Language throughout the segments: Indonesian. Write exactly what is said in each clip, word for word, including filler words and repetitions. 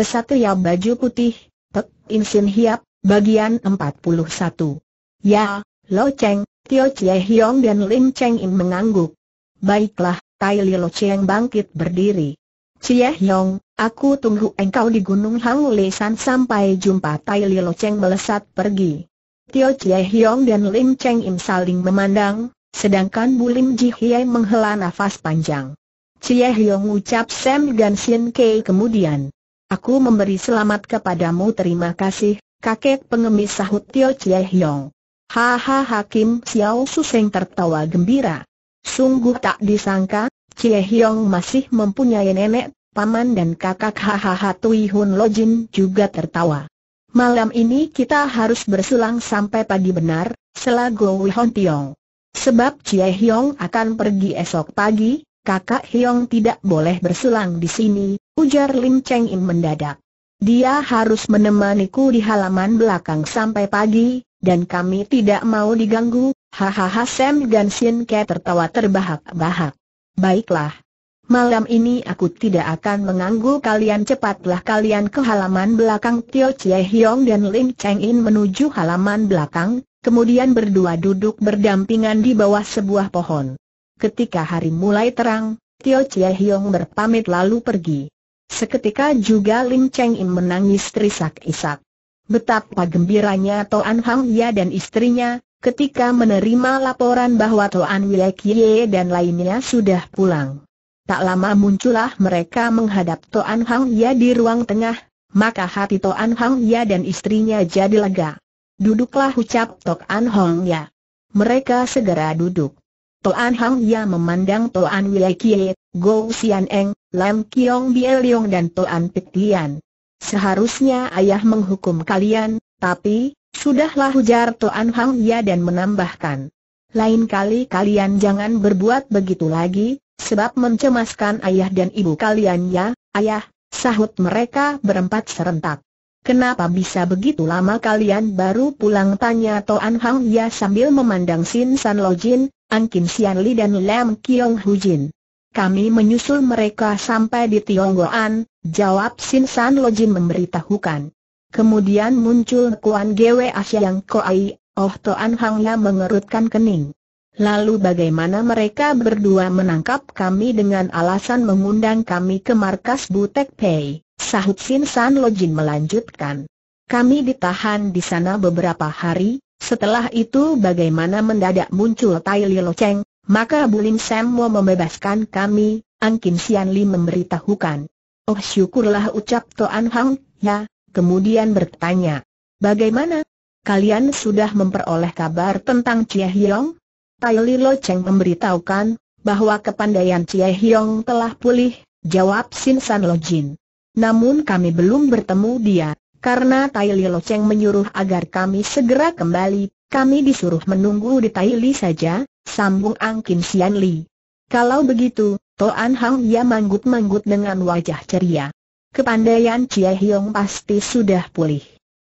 Kesatria baju putih, Pek In Sin Hiap, bagian empat puluh satu. Ya, Lo Cheng, Tio Chie Hiong dan Lim Cheng In mengangguk. Baiklah, Tai Li Lo Cheng bangkit berdiri. Chie Hiong, aku tunggu engkau di Gunung Hang Lesan sampai jumpa. Tai Li Lo Cheng melesat pergi. Tio Chie Hiong dan Lim Cheng In saling memandang, sedangkan Bu Lim Ji Hye menghela nafas panjang. Chie Hiong ucap Sam dan Sin Kei kemudian. Aku memberi selamat kepadamu, terima kasih, kakek pengemis, sahut Tio Chie Hiong. Haha, Hakim Xiao Suseng tertawa gembira. Sungguh tak disangka, Chie Hiong masih mempunyai nenek, paman dan kakak. Hahaha, Tui Hun Lo Jin juga tertawa. Malam ini kita harus bersulang sampai pagi benar, sela Gowi Hon Tiong. Sebab Chie Hiong akan pergi esok pagi. Kakak Hiong tidak boleh bersulang di sini, ujar Lim Cheng In mendadak. Dia harus menemaniku di halaman belakang sampai pagi, dan kami tidak mau diganggu. Hahaha, Sam dan Sin Ke tertawa terbahak-bahak. Baiklah, malam ini aku tidak akan mengganggu kalian. Cepatlah kalian ke halaman belakang. Tio Chie Hiong dan Lim Cheng In menuju halaman belakang, kemudian berdua duduk berdampingan di bawah sebuah pohon. Ketika hari mulai terang, Tio Chie Hiong berpamit lalu pergi. Seketika juga Lim Cheng In menangis terisak-isak. Betapa gembiranya Toan Hang Ya dan istrinya ketika menerima laporan bahwa Toan Wei Kie dan lainnya sudah pulang. Tak lama muncullah mereka menghadap Toan Hang Ya di ruang tengah, maka hati Toan Hang Ya dan istrinya jadi lega. Duduklah, ucap Toan Hang Ya. Mereka segera duduk. Toan Hang Ya memandang Toan Wei Kie, Go Xian Eng, Lam Kiong Bie Leong dan Toan Pek Lian. Seharusnya ayah menghukum kalian, tapi sudahlah, ujar Toan Hang Ya dan menambahkan, lain kali kalian jangan berbuat begitu lagi, sebab mencemaskan ayah dan ibu kalian. Ya, ayah, sahut mereka berempat serentak. Kenapa bisa begitu lama kalian baru pulang? Tanya Toan Hang Ya sambil memandang Sin San Lo Jin, An Kim Sian Li dan Lam Kiong Hu Jin. Kami menyusul mereka sampai di Tionggoan, jawab Sin San Lo Jin memberitahukan. Kemudian muncul Kuan Gwe Asia yang Koai. Oh, Toan Hang Ya mengerutkan kening. Lalu bagaimana mereka berdua menangkap kami dengan alasan mengundang kami ke markas Butek Pei? Sahut Sin San Lo Jin melanjutkan. Kami ditahan di sana beberapa hari. Setelah itu bagaimana mendadak muncul Tai Li Lo Cheng, maka Bu Lim Sam mau membebaskan kami, An Kim Sian Li memberitahukan. Oh, syukurlah, ucap Toan Hang Ya, kemudian bertanya, bagaimana? Kalian sudah memperoleh kabar tentang Chie Hiong? Tai Li Lo Cheng memberitahukan bahwa kepandaian Chie Hiong telah pulih, jawab Sin San Lo Jin. Namun kami belum bertemu dia. Karena Tai Li Lo Cheng menyuruh agar kami segera kembali, kami disuruh menunggu di Tai Li saja, sambung An Kim Sian Li. Kalau begitu, Toan Hang Ya manggut-manggut dengan wajah ceria. Kepandaian Chie Hiong pasti sudah pulih.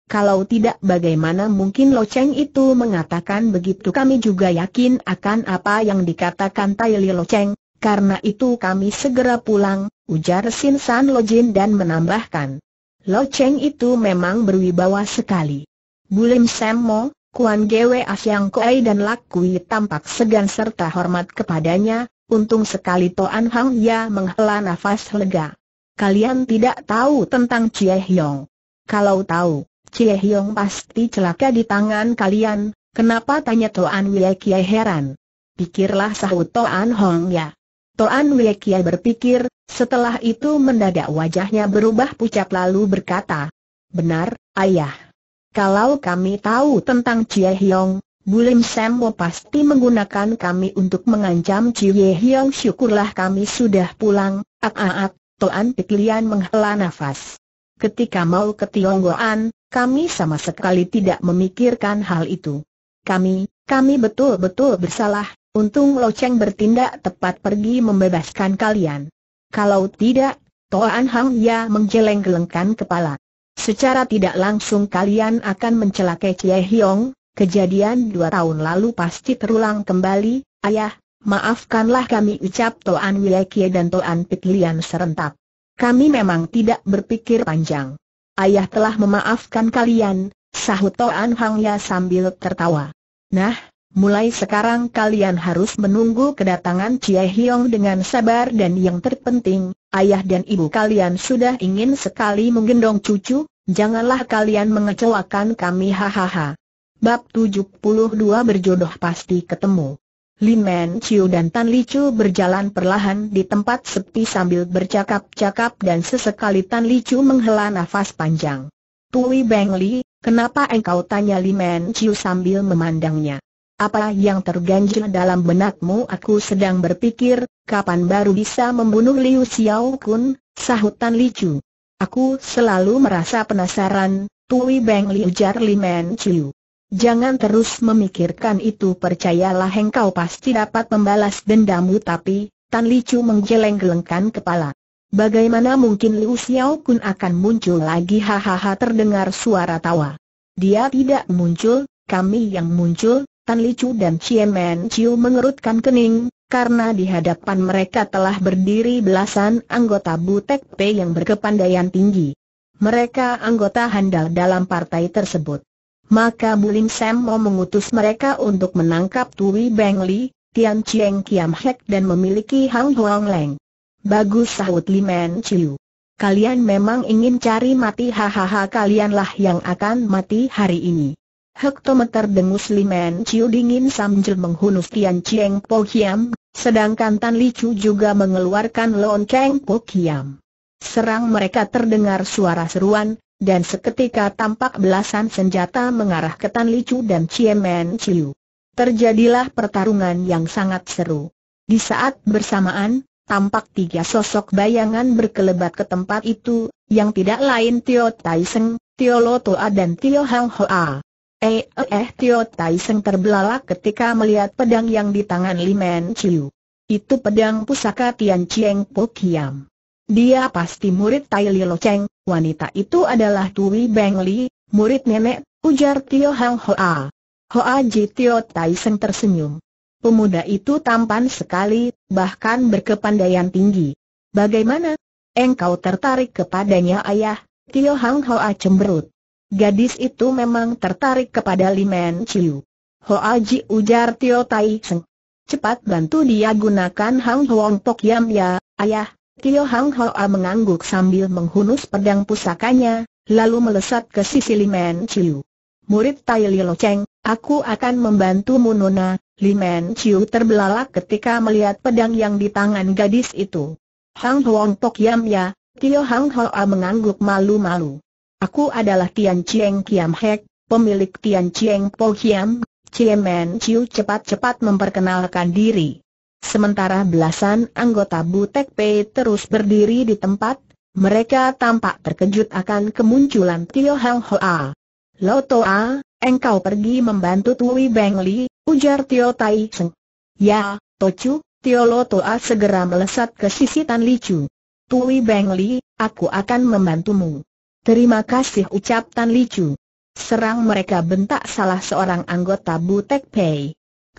Kalau tidak bagaimana mungkin Lo Cheng itu mengatakan begitu? Kami juga yakin akan apa yang dikatakan Tai Li Lo Cheng, karena itu kami segera pulang, ujar Sin San Lo Jin dan menambahkan. Lo Cheng itu memang berwibawa sekali. Bu Lim Sam Mo, Kuan Gwe Asyang Koai dan Lak Kui tampak segan serta hormat kepadanya. Untung sekali Toan Hang Ya menghela nafas lega. Kalian tidak tahu tentang Chie Hiong. Kalau tahu, Chie Hiong pasti celaka di tangan kalian. Kenapa? Tanya Toan Wei Kie heran. Pikirlah, sahut Toan Hang Ya. Toan Wei Kie berpikir. Setelah itu mendadak wajahnya berubah pucat lalu berkata, benar, ayah. Kalau kami tahu tentang Chie Hiong, Bu Lim Sam Mo pasti menggunakan kami untuk mengancam Chie Hiong. Syukurlah kami sudah pulang. Ak ak ak, Toan Pek Lian menghela nafas. Ketika mau ke Tionggoan, kami sama sekali tidak memikirkan hal itu. Kami, kami betul-betul bersalah. Untung Lo Cheng bertindak tepat pergi membebaskan kalian. Kalau tidak, Toan Hang Ya menggeleng-gelengkan kepala. Secara tidak langsung kalian akan mencelakai Chie Hiong. Kejadian dua tahun lalu pasti terulang kembali. Ayah, maafkanlah kami, ucap Toan Wei Kie dan Toan Pek Lian serentak. Kami memang tidak berpikir panjang. Ayah telah memaafkan kalian, sahut Toan Hang Ya sambil tertawa. Nah, mulai sekarang kalian harus menunggu kedatangan Cie Hiong dengan sabar dan yang terpenting, ayah dan ibu kalian sudah ingin sekali menggendong cucu, janganlah kalian mengecewakan kami, hahaha. Bab tujuh puluh dua berjodoh pasti ketemu. Lin Men Chiu dan Tan Li Chu berjalan perlahan di tempat sepi sambil bercakap-cakap dan sesekali Tan Li Chu menghela nafas panjang. Tui Beng Li, kenapa engkau, tanya Lin Men Chiu sambil memandangnya. Apa yang terganjil dalam benakmu? Aku sedang berpikir, kapan baru bisa membunuh Liu Xiao Kun, sahut Tan Li Chu. Aku selalu merasa penasaran, Tui Beng Li, ujar Lin Men Chiu. Jangan terus memikirkan itu, percayalah engkau pasti dapat membalas dendamu. Tapi, Tan Li Chu menggeleng-gelengkan kepala. Bagaimana mungkin Liu Xiao Kun akan muncul lagi, hahaha. Terdengar suara tawa. Dia tidak muncul, kami yang muncul. Tan Li Chu dan Cie Men Chiu mengerutkan kening, karena di hadapan mereka telah berdiri belasan anggota Butek P yang berkepandaian tinggi. Mereka anggota handal dalam partai tersebut. Maka Bu Lim Sam mau mengutus mereka untuk menangkap Tui Beng Li, Tian Cheng Kiam Hek dan memiliki Hang Huang Leng. Bagus, sahut Lin Men Chiu. Kalian memang ingin cari mati, hahaha. Kalianlah yang akan mati hari ini. Hektometer, dengus Lin Men Chiu dingin sambil menghunus Tian Cheng Po Kiam, sedangkan Tan Li Chu juga mengeluarkan Lon Cheng Po Kiam. Serang mereka, terdengar suara seruan, dan seketika tampak belasan senjata mengarah ke Tan Li Chu dan Cie Men Chiu. Terjadilah pertarungan yang sangat seru. Di saat bersamaan, tampak tiga sosok bayangan berkelebat ke tempat itu, yang tidak lain Tio Tai Seng, Tio Lo Toa dan Tio Hang Hoa. Eh eh eh Tio Tai Seng terbelalak ketika melihat pedang yang di tangan Lin Men Chiu. Itu pedang pusaka Tian Cheng Po Kiam. Dia pasti murid Tai Li Lo Cheng, wanita itu adalah Tui Beng Li, murid nenek, ujar Tio Hang Hoa. Hoa Ji, Tio Tai Seng tersenyum. Pemuda itu tampan sekali, bahkan berkepandaian tinggi. Bagaimana? Engkau tertarik kepadanya, ayah? Tio Hang Hoa cemberut. Gadis itu memang tertarik kepada Lin Men Chiu. Hoa Ji, ujar Tio Tai Seng. Cepat bantu dia gunakan Hang Huang Pok Yam ya, ayah. Tio Hang Hoa mengangguk sambil menghunus pedang pusakanya, lalu melesat ke sisi Lin Men Chiu. Murid Tai Li Lo Cheng, aku akan membantumu, nona. Lin Men Chiu terbelalak ketika melihat pedang yang di tangan gadis itu. Hang Huang Pok Yam ya, Tio Hang Hoa mengangguk malu-malu. Aku adalah Tian Cheng Kiam Hek, pemilik Tian Cheng Po Kiam. Cie Men Chiu cepat-cepat memperkenalkan diri. Sementara belasan anggota Butek P terus berdiri di tempat, mereka tampak terkejut akan kemunculan Tio Hang Hoa. Lo Toa, engkau pergi membantu Tui Beng Li, ujar Tio Tai Seng. Ya, Tocu, Tio Lo Toa segera melesat ke sisi Tan Li Chu. Tui Beng Li, aku akan membantumu. Terima kasih, ucap Tan Li Chu. Serang mereka, bentak salah seorang anggota Butek P.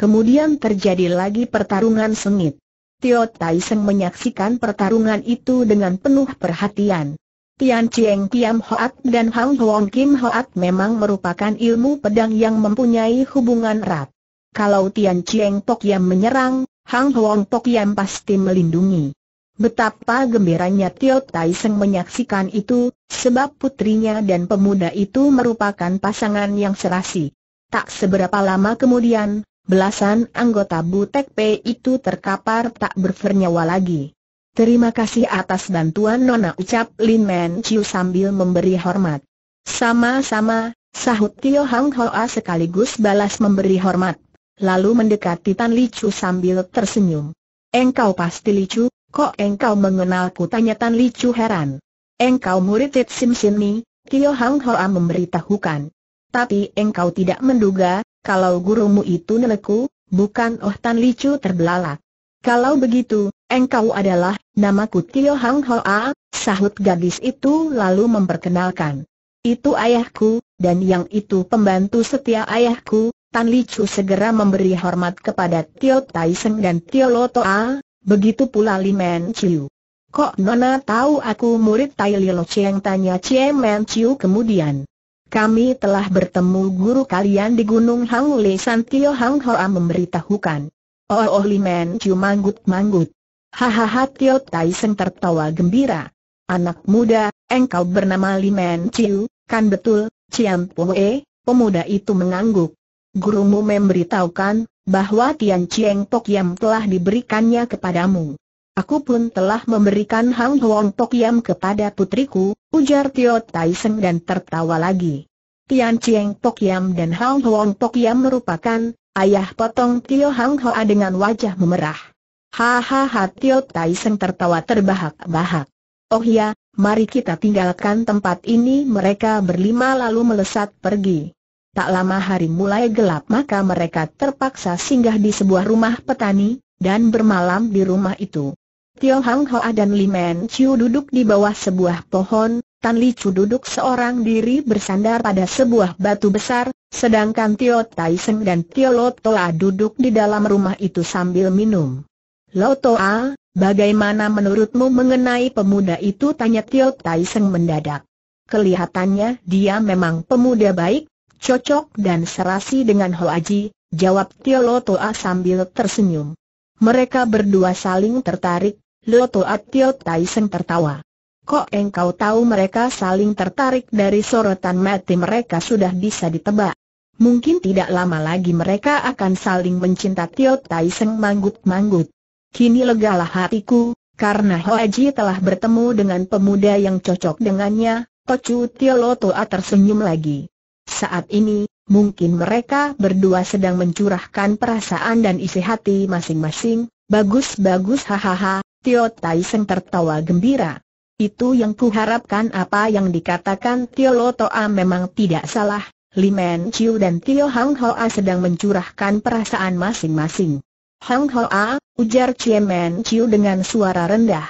Kemudian terjadi lagi pertarungan sengit. Tio Tai Seng menyaksikan pertarungan itu dengan penuh perhatian. Tian Cheng Kiam Hoat dan Hang Huang Kim Hoat memang merupakan ilmu pedang yang mempunyai hubungan erat. Kalau Tian Cheng Po Kiam menyerang, Hang Huang Po Kiam pasti melindungi. Betapa gembiranya Tio Tai Seng menyaksikan itu, sebab putrinya dan pemuda itu merupakan pasangan yang serasi. Tak seberapa lama kemudian, belasan anggota Butek P itu terkapar tak bernyawa lagi. Terima kasih atas bantuan, nona, ucap Lin Men Chiu sambil memberi hormat. Sama-sama, sahut Tio Hang Hoa sekaligus balas memberi hormat. Lalu mendekati Tan Li Chu sambil tersenyum. Engkau pasti Li Chu, kok engkau mengenalku, tanya Tan Li Chu heran. Engkau murid It Sim Sini, Tio Hang Hoa memberitahukan. Tapi engkau tidak menduga kalau gurumu itu nenekku, bukan? Oh, Tan Li Chu terbelalak. Kalau begitu, engkau adalah, namaku Tio Hang Hoa, sahut gadis itu lalu memperkenalkan. Itu ayahku, dan yang itu pembantu setia ayahku. Tan Li Chu segera memberi hormat kepada Tio Tai Seng dan Tio Lo Toa, begitu pula Lin Men Chiu. Kok Nona tahu aku murid Tai Lilo Cheng? Tanya Cie Man Chiu kemudian. Kami telah bertemu guru kalian di Gunung Hangule. San Tio Hang Hoa memberitahukan. Oh oh, Li Man Chiu manggut-manggut. Hahaha, Tio Tai Seng tertawa gembira. Anak muda, engkau bernama Li Man Chiu, kan betul? Cian Poe, pemuda itu mengangguk. Gurumu memberitahukan bahwa Tian Cheng Tok Yam telah diberikannya kepadamu. Aku pun telah memberikan Hang Huang Tok Yam kepada putriku, ujar Tio Tai Seng dan tertawa lagi. Tian Cheng Tok Yam dan Hang Huang Tok Yam merupakan ayah potong Tio Hang Hoa dengan wajah memerah. Hahaha, Tio Tai Seng tertawa terbahak-bahak. Oh ya, mari kita tinggalkan tempat ini. Mereka berlima lalu melesat pergi. Tak lama hari mulai gelap, maka mereka terpaksa singgah di sebuah rumah petani dan bermalam di rumah itu. Tio Hang Hoa dan Li Man Chiu duduk di bawah sebuah pohon, Tan Li Chu duduk seorang diri bersandar pada sebuah batu besar, sedangkan Tio Tai Seng dan Tio Lo Toa duduk di dalam rumah itu sambil minum. Lo Toa, bagaimana menurutmu mengenai pemuda itu? Tanya Tio Tai Seng mendadak. Kelihatannya dia memang pemuda baik, cocok dan serasi dengan Hoa Ji, jawab Tio Lo Toa sambil tersenyum. Mereka berdua saling tertarik. Lo Toa Tio Tai Seng tertawa. Kok engkau tahu mereka saling tertarik? Dari sorotan mata mereka sudah bisa ditebak. Mungkin tidak lama lagi mereka akan saling mencinta. Tio Tai Seng manggut-manggut. Kini legalah hatiku, karena Hoa Ji telah bertemu dengan pemuda yang cocok dengannya. Tocu Tio Lo Toa tersenyum lagi. Saat ini, mungkin mereka berdua sedang mencurahkan perasaan dan isi hati masing-masing. Bagus-bagus, hahaha. Tio Tai Seng tertawa gembira. Itu yang kuharapkan. Apa yang dikatakan Tio Lo Toa memang tidak salah. Li Man Chiu dan Tio Hang Hoa sedang mencurahkan perasaan masing-masing. Hang Hoa, ujar Cie Man Chiu dengan suara rendah.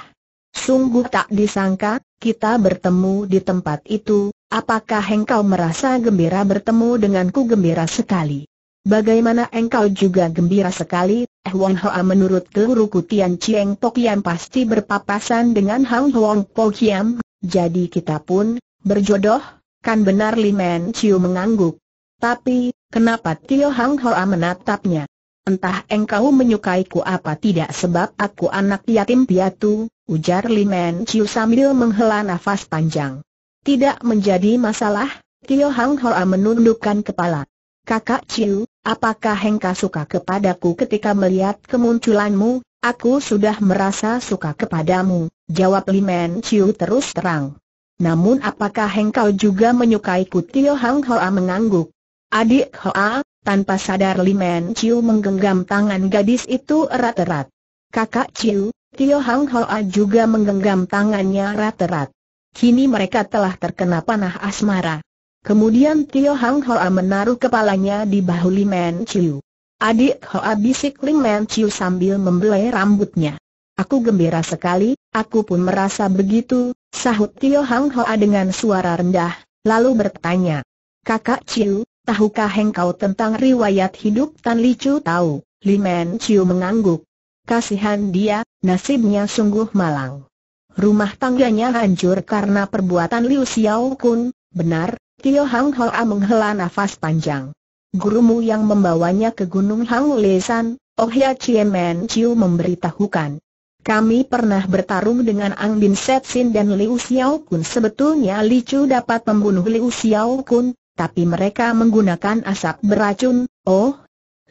Sungguh tak disangka, kita bertemu di tempat itu. Apakah engkau merasa gembira bertemu denganku? Gembira sekali. Bagaimana engkau juga gembira sekali? Eh, Wang Hoa, menurut guruku Tian Cheng Tok Yam pasti berpapasan dengan Hang Huang Tok Yam. Jadi kita pun berjodoh, kan benar? Li Man Chiu mengangguk. Tapi, kenapa Tio Hang Hoa menatapnya? Entah engkau menyukaiku apa tidak, sebab aku anak yatim piatu, ujar Li Man Chiu sambil menghela nafas panjang. Tidak menjadi masalah, Tio Hang Hoa menundukkan kepala. Kakak Chiu, apakah engkau suka kepadaku? Ketika melihat kemunculanmu, aku sudah merasa suka kepadamu, jawab Li Man Chiu terus terang. Namun apakah engkau juga menyukaiku? Tio Hang Hoa mengangguk. Adik Hoa. Tanpa sadar Li Man Chiu menggenggam tangan gadis itu erat-erat. Kakak Chiu, Tio Hang Hoa juga menggenggam tangannya erat-erat. Kini mereka telah terkena panah asmara. Kemudian Tio Hang Hoa menaruh kepalanya di bahu Li Man Chiu. Adik Hoa, bisik Li Man Chiu sambil membelai rambutnya. Aku gembira sekali. Aku pun merasa begitu, sahut Tio Hang Hoa dengan suara rendah, lalu bertanya. Kakak Chiu, tahukah engkau tentang riwayat hidup Tan Li Chu? Tahu, Li Man Chiu mengangguk. Kasihan dia, nasibnya sungguh malang. Rumah tangganya hancur karena perbuatan Liu Xiao Kun. Benar, Tio Hang Hoa menghela nafas panjang. Gurumu yang membawanya ke Gunung Hangule San, Oh Ya, Cie Man Chiu memberitahukan. Kami pernah bertarung dengan Ang Bin Setsin dan Liu Xiao Kun. Sebetulnya Li Chu dapat membunuh Liu Xiao Kun, tapi mereka menggunakan asap beracun. Oh,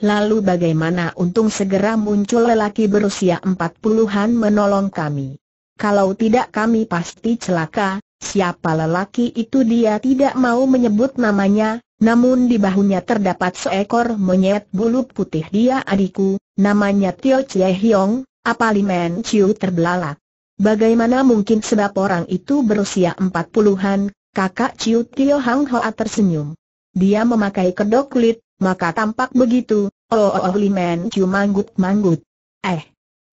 lalu bagaimana? Untung segera muncul lelaki berusia empat puluhan menolong kami. Kalau tidak kami pasti celaka. Siapa lelaki itu? Dia tidak mau menyebut namanya, namun di bahunya terdapat seekor monyet bulu putih. Dia adikku, namanya Tio Chie Hiong. Apa? Li Man Chiu terbelalak. Bagaimana mungkin, sebab orang itu berusia empat puluhan. Kakak Chiu, Tio Hang Hoa tersenyum. Dia memakai kedok kulit, maka tampak begitu. Oh oh oh, Li Man Chiu manggut-manggut. Eh,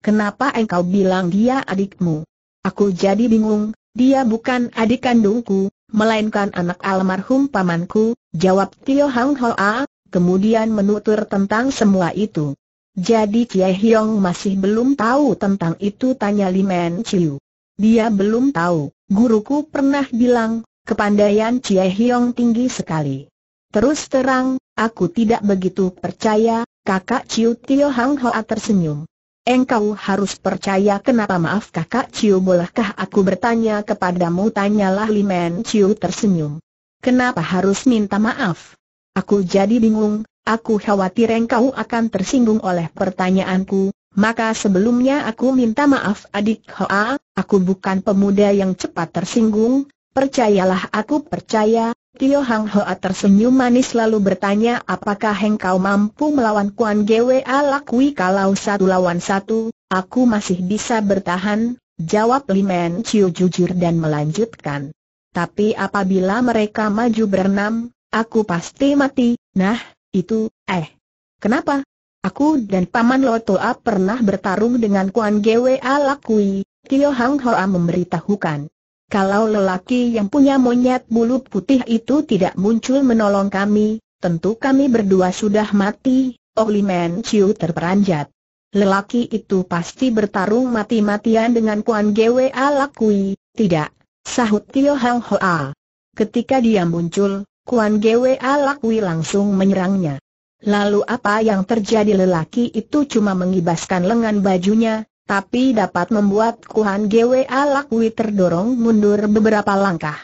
kenapa engkau bilang dia adikmu? Aku jadi bingung. Dia bukan adik kandungku, melainkan anak almarhum pamanku, jawab Tio Hang Hoa, kemudian menutur tentang semua itu. Jadi Cie Hiong masih belum tahu tentang itu? Tanya Li Man Chiu. Dia belum tahu, guruku pernah bilang, kepandaian Cie Hiong tinggi sekali. Terus terang, aku tidak begitu percaya. Kakak Ciu Tio Hang Hoa tersenyum. Engkau harus percaya. Kenapa? Maaf kakak Ciu, bolehkah aku bertanya kepadamu? Tanyalah. Limen Ciu tersenyum. Kenapa harus minta maaf? Aku jadi bingung, aku khawatir engkau akan tersinggung oleh pertanyaanku. Maka sebelumnya aku minta maaf adik Hoa, aku bukan pemuda yang cepat tersinggung. Percayalah, aku percaya. Tio Hang Hoa tersenyum manis lalu bertanya, apakah engkau mampu melawan Kuan Gwe Lakui? Kalau satu lawan satu, aku masih bisa bertahan, jawab Limen Ciu jujur dan melanjutkan. Tapi apabila mereka maju berenam, aku pasti mati. Nah, itu, eh. Kenapa? Aku dan Paman Lotoa pernah bertarung dengan Kuan Gwe Lakui, Tio Hang Hoa memberitahukan. Kalau lelaki yang punya monyet bulu putih itu tidak muncul menolong kami, tentu kami berdua sudah mati. Oh, Limen Ciu terperanjat. Lelaki itu pasti bertarung mati-matian dengan Kuan Gwe Lakui. Tidak, sahut Tio Hang Hoa. Ketika dia muncul, Kuan Gwe Lakui langsung menyerangnya. Lalu apa yang terjadi? Lelaki itu cuma mengibaskan lengan bajunya, tapi dapat membuat Kuan Gwe Lakui terdorong mundur beberapa langkah.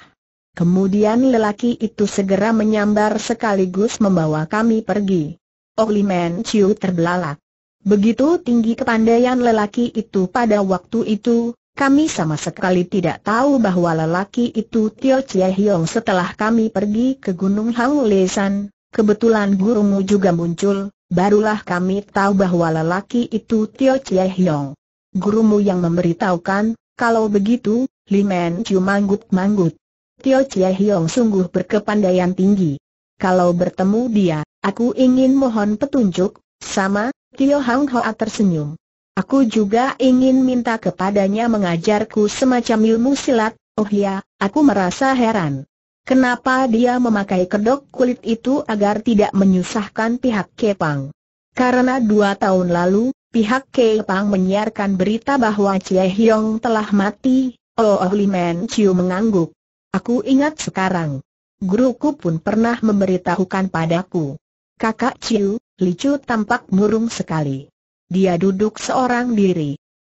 Kemudian lelaki itu segera menyambar sekaligus membawa kami pergi. Oh, Limen Ciu terbelalak. Begitu tinggi kepandaian lelaki itu pada waktu itu, kami sama sekali tidak tahu bahwa lelaki itu Tio Cie Hiong. Setelah kami pergi ke Gunung Hang Lesan, kebetulan gurumu juga muncul, barulah kami tahu bahwa lelaki itu Tio Cie Hiong. Gurumu yang memberitahukan. Kalau begitu, Limen Ciu manggut-manggut. Tio Cie Hiong sungguh berkepandaian tinggi. Kalau bertemu dia, aku ingin mohon petunjuk. Sama, Tio Hang Hoa tersenyum. Aku juga ingin minta kepadanya mengajarku semacam ilmu silat. Oh ya, aku merasa heran. Kenapa dia memakai kedok kulit itu agar tidak menyusahkan pihak Kepang? Karena dua tahun lalu, pihak Kepang menyiarkan berita bahwa Cie Hiong telah mati. Oh, oh, Limen Ciu mengangguk. Aku ingat sekarang. Guruku pun pernah memberitahukan padaku. Kakak Ciu, Li Chu tampak murung sekali. Dia duduk seorang diri.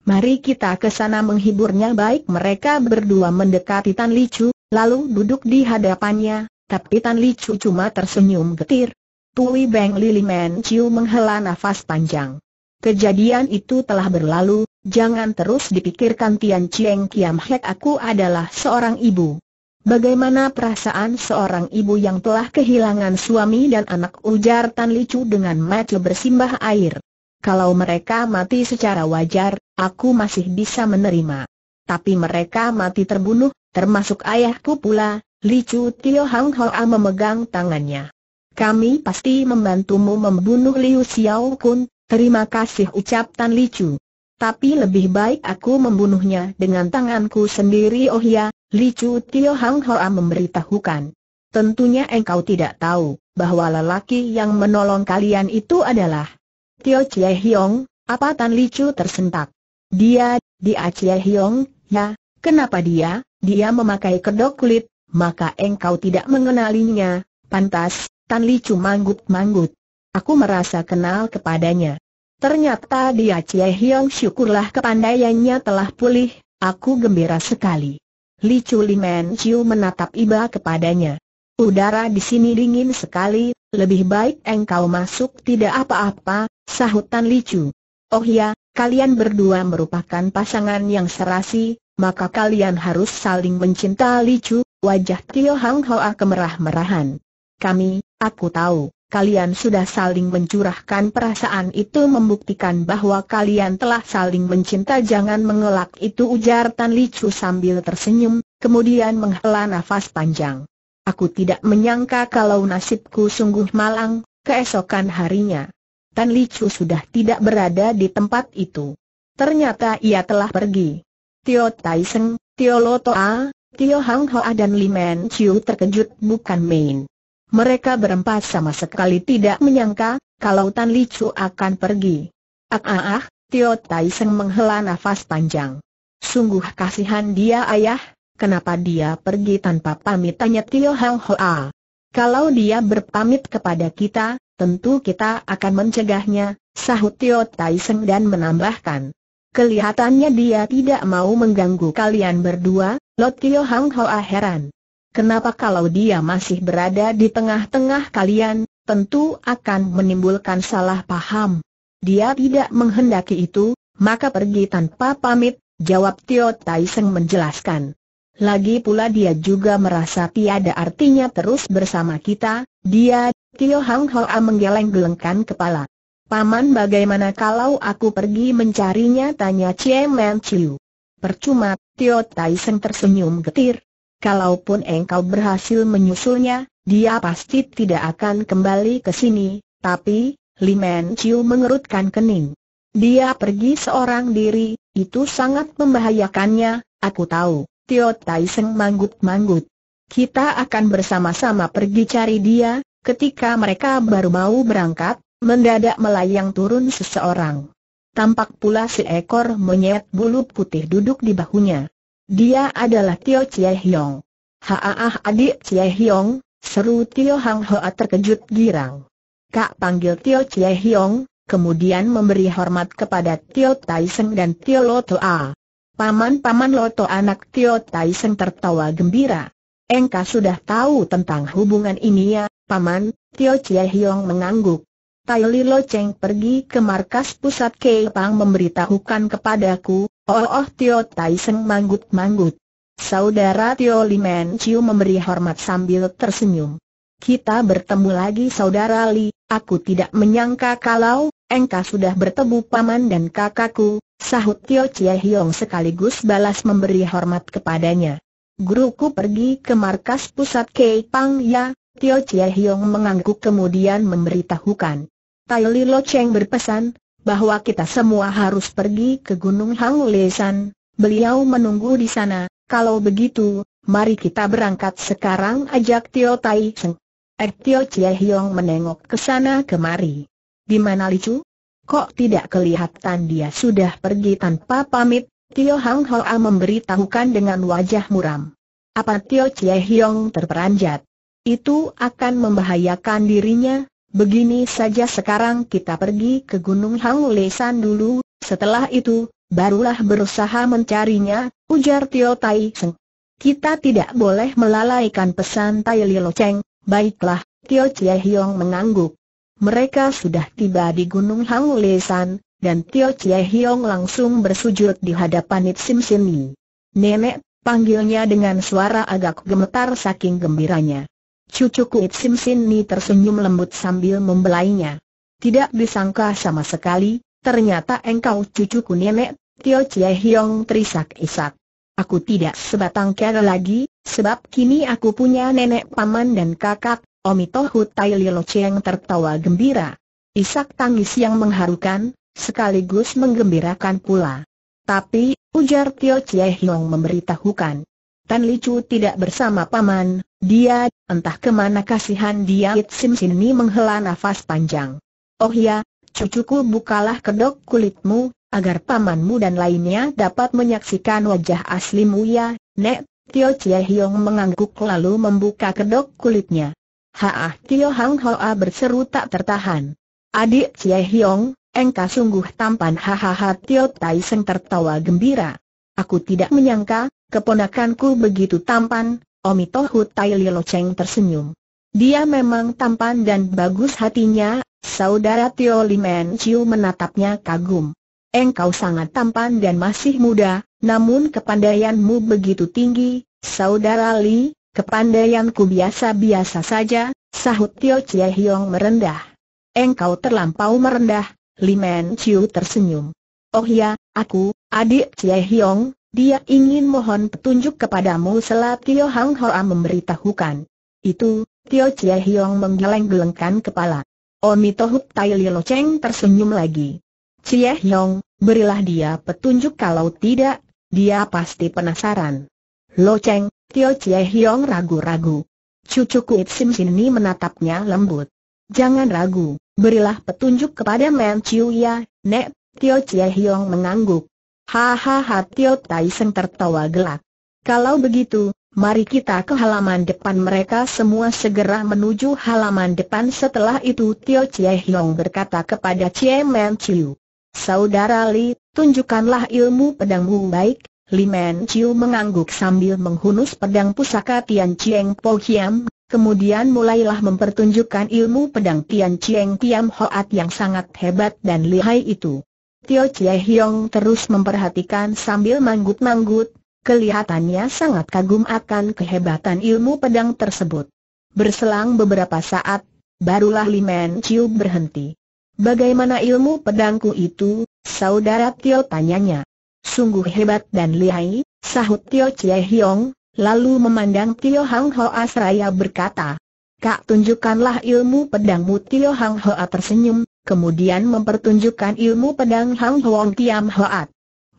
Mari kita ke sana, menghiburnya. Baik, mereka berdua mendekati Tan Li Chu, lalu duduk di hadapannya. Tapi Tan Li Chu cuma tersenyum getir. Tui Beng Li. Limen Ciu menghela nafas panjang. Kejadian itu telah berlalu, jangan terus dipikirkan. Tian Cheng Kiam Hek, aku adalah seorang ibu. Bagaimana perasaan seorang ibu yang telah kehilangan suami dan anak, ujar Tan Li Chu dengan mata bersimbah air. Kalau mereka mati secara wajar, aku masih bisa menerima. Tapi mereka mati terbunuh, termasuk ayahku pula. Li Chu Tio Hang Hoa memegang tangannya. Kami pasti membantumu membunuh Liu Xiao Kun. Terima kasih, ucap Tan Li Chu. Tapi lebih baik aku membunuhnya dengan tanganku sendiri. Oh ya, Li Chu Tio Hang Hoa memberitahukan. Tentunya engkau tidak tahu bahwa lelaki yang menolong kalian itu adalah Tio Cie Hiong. Apa? Tan Li Chu tersentak. Dia, dia Cie Hiong, ya. Kenapa dia? Dia memakai kedok kulit, maka engkau tidak mengenalinya. Pantas, Tan Li Chu manggut-manggut. Aku merasa kenal kepadanya. Ternyata dia Cie Hiong. Syukurlah kepandaiannya telah pulih. Aku gembira sekali. Li Chu Limen Ciu menatap iba kepadanya. Udara di sini dingin sekali. Lebih baik engkau masuk. Tidak apa-apa, sahut Tan Li Chu. Oh ya, kalian berdua merupakan pasangan yang serasi, maka kalian harus saling mencinta. Li Chu, wajah Tio Hang Hoa kemerah-merahan. Kami, aku tahu. Kalian sudah saling mencurahkan perasaan itu, membuktikan bahwa kalian telah saling mencinta. Jangan mengelak itu, ujar Tan Li Chu sambil tersenyum, kemudian menghela nafas panjang. Aku tidak menyangka kalau nasibku sungguh malang. Keesokan harinya, Tan Li Chu sudah tidak berada di tempat itu. Ternyata ia telah pergi. Tio Tai Seng, Tio Lotoa, Tio Hang Hoa dan Limen Ciu terkejut bukan main. Mereka berempat sama sekali tidak menyangka kalau Tan Li Chu akan pergi. Ah ah ah, Tio Tai Seng menghela nafas panjang. Sungguh kasihan dia ayah, kenapa dia pergi tanpa pamit, tanya Tio Hao Hoa. Kalau dia berpamit kepada kita, tentu kita akan mencegahnya, sahut Tio Tai Seng dan menambahkan. Kelihatannya dia tidak mau mengganggu kalian berdua, Lot Tio Hao Hoa heran. Kenapa kalau dia masih berada di tengah-tengah kalian, tentu akan menimbulkan salah paham. Dia tidak menghendaki itu, maka pergi tanpa pamit, jawab Tio Tai Seng menjelaskan. Lagi pula dia juga merasa tiada artinya terus bersama kita, dia, Tio Hang Hoa menggeleng-gelengkan kepala. Paman, bagaimana kalau aku pergi mencarinya, tanya Cie Man Chiu. Percuma, Tio Tai Seng tersenyum getir. Kalaupun engkau berhasil menyusulnya, dia pasti tidak akan kembali ke sini. Tapi, Li Man Chiu mengerutkan kening. Dia pergi seorang diri, itu sangat membahayakannya, aku tahu, Tio Tai Seng manggut-manggut. Kita akan bersama-sama pergi cari dia. Ketika mereka baru mau berangkat, mendadak melayang turun seseorang. Tampak pula seekor monyet bulu putih duduk di bahunya. Dia adalah Tio Chie Hiong. Haah, adik Chie Hiong, seru Tio Hang Hoa terkejut girang. Kak, panggil Tio Chie Hiong, kemudian memberi hormat kepada Tio Tai Seng dan Tio Lotoa. Paman-paman Loto, anak Tio Tai Seng tertawa gembira. Engkau sudah tahu tentang hubungan ini ya, paman, Tio Chie Hiong mengangguk. Tai Li Lo Cheng pergi ke markas pusat Kepang memberitahukan kepadaku. Oh, oh, Tio Tai Seng manggut-manggut. Saudara Tio Li Man Chiu memberi hormat sambil tersenyum. Kita bertemu lagi saudara Li, aku tidak menyangka kalau engkau sudah bertemu paman dan kakakku, sahut Tio Chie Hiong sekaligus balas memberi hormat kepadanya. Guruku pergi ke markas pusat Kepang ya, Tio Chie Hiong mengangguk kemudian memberitahukan. Tai Li Lo Cheng berpesan bahwa kita semua harus pergi ke Gunung Hang Lesan. Beliau menunggu di sana. Kalau begitu, mari kita berangkat sekarang, ajak Tio Tai Seng. Eh, Tio Chie Hiong menengok ke sana kemari. Di mana Licu? Kok tidak kelihatan dia sudah pergi tanpa pamit? Tio Hang Hoa memberitahukan dengan wajah muram. Apa Tio Chie Hiong terperanjat? Itu akan membahayakan dirinya. Begini saja sekarang kita pergi ke Gunung Hang Lesan dulu, setelah itu, barulah berusaha mencarinya, ujar Tio Tai Seng. Kita tidak boleh melalaikan pesan Tai Li Lo Cheng. Baiklah, Tio Chie Hiong mengangguk. Mereka sudah tiba di Gunung Hang Lesan, dan Tio Chie Hiong langsung bersujud di hadapan It Sim Sin Yi. Nenek, panggilnya dengan suara agak gemetar saking gembiranya. Cucuku, It Sim Sin Yi tersenyum lembut sambil membelainya. Tidak disangka sama sekali, ternyata engkau cucuku nenek, Tio Chie Hiong terisak-isak. Aku tidak sebatang kara lagi, sebab kini aku punya nenek, paman dan kakak. Omitohu, Tai Li Lo Cheng tertawa gembira. Isak tangis yang mengharukan, sekaligus menggembirakan pula. Tapi, ujar Tio Chie Hiong memberitahukan. Tan Li Chu tidak bersama paman. Dia, entah kemana, kasihan dia. It Sim Sin Yi menghela nafas panjang. Oh ya, cucuku, bukalah kedok kulitmu, agar pamanmu dan lainnya dapat menyaksikan wajah aslimu ya, nek, Tio Chie Hiong mengangguk lalu membuka kedok kulitnya. Haah, Tio Hang Hoa berseru tak tertahan. Adik Chie Hiong, engkau sungguh tampan, hahaha. Tio Tai Seng tertawa gembira. Aku tidak menyangka, keponakanku begitu tampan. Omitohu, Tai Li Lo Cheng tersenyum. Dia memang tampan dan bagus hatinya, saudara Tio Li Man Chiu menatapnya kagum. Engkau sangat tampan dan masih muda, namun kepandaianmu begitu tinggi, saudara Li. Kepandaianku biasa-biasa saja, sahut Tio Chie Hiong merendah. Engkau terlampau merendah, Li Man Chiu tersenyum. Oh ya, aku, adik Chie Hiong. Dia ingin mohon petunjuk kepadamu, setelah Tio Hang Hoa memberitahukan. Itu, Tio Chie Hiong menggeleng-gelengkan kepala. Omitohu, Tai Li Lo Cheng tersenyum lagi. Chie Hiong, berilah dia petunjuk, kalau tidak, dia pasti penasaran. Lo Cheng, Tio Chie Hiong ragu-ragu. Cucuku, It Sim Sin Yi menatapnya lembut. Jangan ragu, berilah petunjuk kepada Man Chiu ya, nek, Tio Chie Hiong mengangguk. Hahaha, Tio Tai Seng tertawa gelak. Kalau begitu, mari kita ke halaman depan. Mereka semua segera menuju halaman depan. Setelah itu Tio Chie Hiong berkata kepada Chie Man Chiu, Saudara Li, tunjukkanlah ilmu pedangmu baik. Li Man Chiu mengangguk sambil menghunus pedang pusaka Tian Chieng Po Hiam, kemudian mulailah mempertunjukkan ilmu pedang Tian Chieng Tiam Hoat yang sangat hebat dan lihai itu. Tio Chie Hiong terus memperhatikan sambil manggut-manggut, kelihatannya sangat kagum akan kehebatan ilmu pedang tersebut. Berselang beberapa saat, barulah Li Man Chiu berhenti. Bagaimana ilmu pedangku itu, Saudara Tio? tanyanya. Sungguh hebat dan lihai, sahut Tio Chie Hiong, lalu memandang Tio Hang Hoa seraya berkata, Kak, tunjukkanlah ilmu pedangmu. Tio Hang Hoa tersenyum, kemudian mempertunjukkan ilmu pedang Hang Hong Tiam Hoat.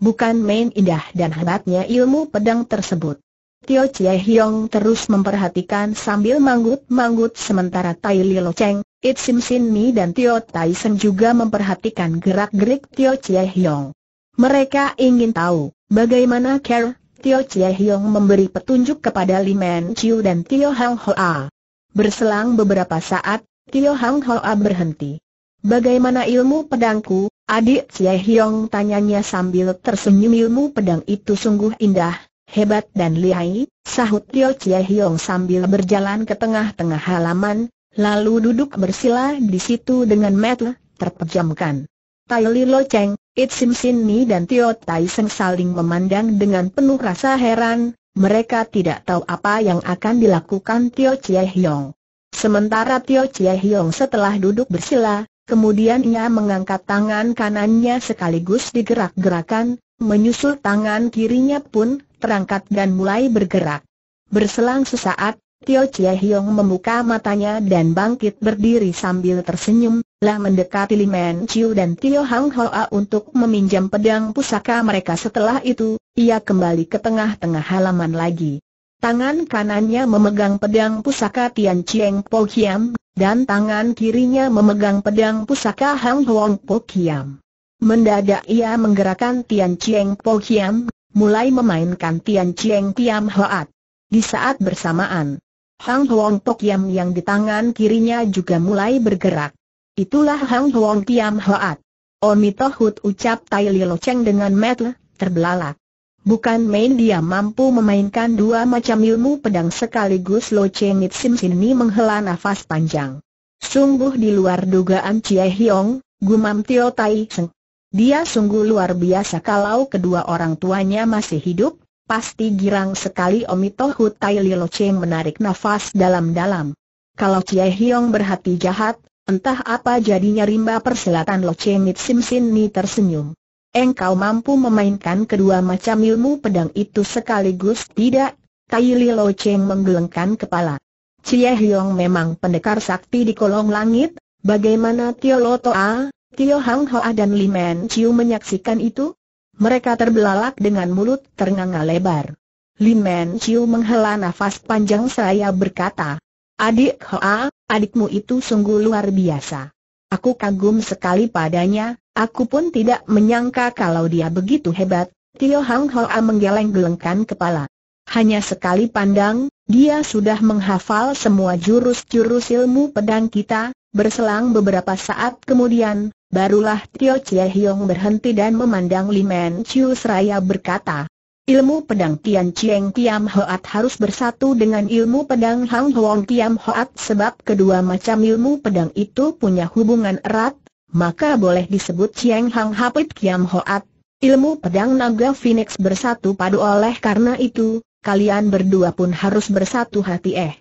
Bukan main indah dan hebatnya ilmu pedang tersebut. Tio Chie Hiong terus memperhatikan sambil manggut-manggut, sementara Tai Lilo Cheng, It Sim Sin Mi dan Tio Tai Seng juga memperhatikan gerak-gerik Tio Chie Hiong. Mereka ingin tahu, bagaimana cara Tio Chie Hiong memberi petunjuk kepada Li Man Chiu dan Tio Hang Hoa. Berselang beberapa saat, Tio Hang Hoa berhenti. Bagaimana ilmu pedangku, adik Chie Hiong? tanyanya sambil tersenyum. Ilmu pedang itu sungguh indah, hebat dan lihai, sahut Tio Chie Hiong sambil berjalan ke tengah-tengah halaman, lalu duduk bersila di situ dengan mata terpejamkan. Tai Lilo Cheng, It Sim Sin Mi dan Tio Tai Seng saling memandang dengan penuh rasa heran. Mereka tidak tahu apa yang akan dilakukan Tio Chie Hiong. Sementara Tio Chie Hiong setelah duduk bersila, kemudian ia mengangkat tangan kanannya sekaligus digerak-gerakan, menyusul tangan kirinya pun terangkat dan mulai bergerak. Berselang sesaat, Tio Chie Hiong membuka matanya dan bangkit berdiri sambil tersenyum. Lah mendekati Li Man Chiu dan Tio Hang Hoa untuk meminjam pedang pusaka mereka. Setelah itu, ia kembali ke tengah-tengah halaman lagi. Tangan kanannya memegang pedang pusaka Tian Chieng Po Hiam, dan tangan kirinya memegang pedang pusaka Hang Hong Po Hiam. Mendadak ia menggerakkan Tian Chieng Po Hiam, mulai memainkan Tian Chieng Tiam Hoat. Di saat bersamaan, Hang Hong Po Hiam yang di tangan kirinya juga mulai bergerak. Itulah Hang Hong Tiam Hoat. Omitohut, ucap Tai Lilo Cheng dengan mata terbelalak. Bukan main dia mampu memainkan dua macam ilmu pedang sekaligus. Lo Cheng It Sim Sin Mi menghela nafas panjang. Sungguh di luar dugaan Chie Hiong, gumam Tio Tai Seng. Dia sungguh luar biasa. Kalau kedua orang tuanya masih hidup, pasti girang sekali. Omitohut, Tai Lilo Cheng menarik nafas dalam-dalam. Kalau Chie Hiong berhati jahat, entah apa jadinya rimba persilatan. Lo Cheng It Sim Sin Mi tersenyum. Engkau mampu memainkan kedua macam ilmu pedang itu sekaligus tidak? Tai Lilo Cheng menggelengkan kepala. Chie Hiong memang pendekar sakti di kolong langit. Bagaimana Tio Lo Toa, Tio Hang Hoa dan Li Man Chiu menyaksikan itu? Mereka terbelalak dengan mulut ternganga lebar. Li Man Chiu menghela nafas panjang seraya berkata, Adik Hoa, adikmu itu sungguh luar biasa. Aku kagum sekali padanya. Aku pun tidak menyangka kalau dia begitu hebat. Tio Hang Hoa menggeleng-gelengkan kepala. Hanya sekali pandang, dia sudah menghafal semua jurus-jurus ilmu pedang kita. Berselang beberapa saat kemudian, barulah Tio Chie Hiong berhenti dan memandang Li Man Chiu seraya berkata, Ilmu pedang Tian Chieng Tiam Hoat harus bersatu dengan ilmu pedang Hang Hong Tiam Hoat, sebab kedua macam ilmu pedang itu punya hubungan erat, maka boleh disebut Chieng Hang Hapit Kiam Hoat, ilmu pedang naga Phoenix bersatu padu. Oleh karena itu, kalian berdua pun harus bersatu hati. Eh,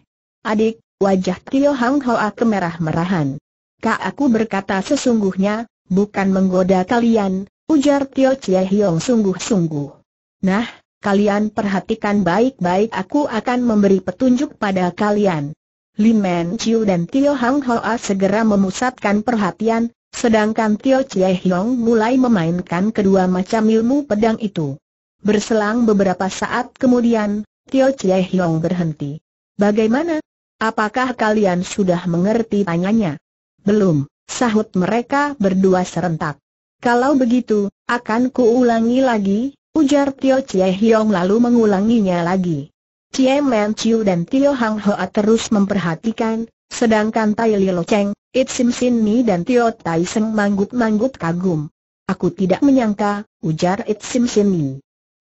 adik, wajah Tio Hang Hoa kemerah-merahan. Kak, aku berkata sesungguhnya, bukan menggoda kalian, ujar Tio Chie Hiong sungguh-sungguh. Nah, kalian perhatikan baik-baik, aku akan memberi petunjuk pada kalian. Li Man Chiu dan Tio Hang Hoa segera memusatkan perhatian, sedangkan Tio Chie Hiong mulai memainkan kedua macam ilmu pedang itu. Berselang beberapa saat kemudian, Tio Chie Hiong berhenti. Bagaimana? Apakah kalian sudah mengerti? tanyanya. Belum, sahut mereka berdua serentak. Kalau begitu, akan kuulangi lagi, ujar Tio Chie Hiong lalu mengulanginya lagi. Chie Man Chiu dan Tio Hang Hoa terus memperhatikan, sedangkan Tai Lilo Cheng, It Sim Sin Ni dan Tio Tai Seng manggut-manggut kagum. Aku tidak menyangka, ujar It Sim Sin Ni.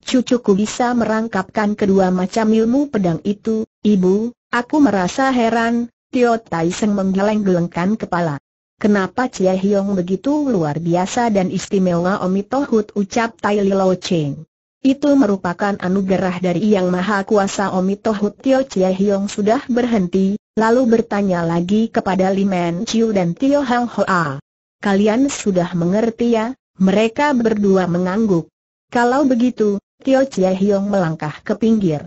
Cucuku bisa merangkapkan kedua macam ilmu pedang itu, ibu, aku merasa heran, Tio Tai Seng menggeleng-gelengkan kepala. Kenapa Chie Hiong begitu luar biasa dan istimewa Omitohut, ucap Tai Lilo Cheng. Itu merupakan anugerah dari Yang Maha Kuasa Omitohut. Tio Chie Hiong sudah berhenti, lalu bertanya lagi kepada Li Man Chiu dan Tio Hang Hoa. Kalian sudah mengerti ya? Mereka berdua mengangguk. Kalau begitu, Tio Chie Hiong melangkah ke pinggir.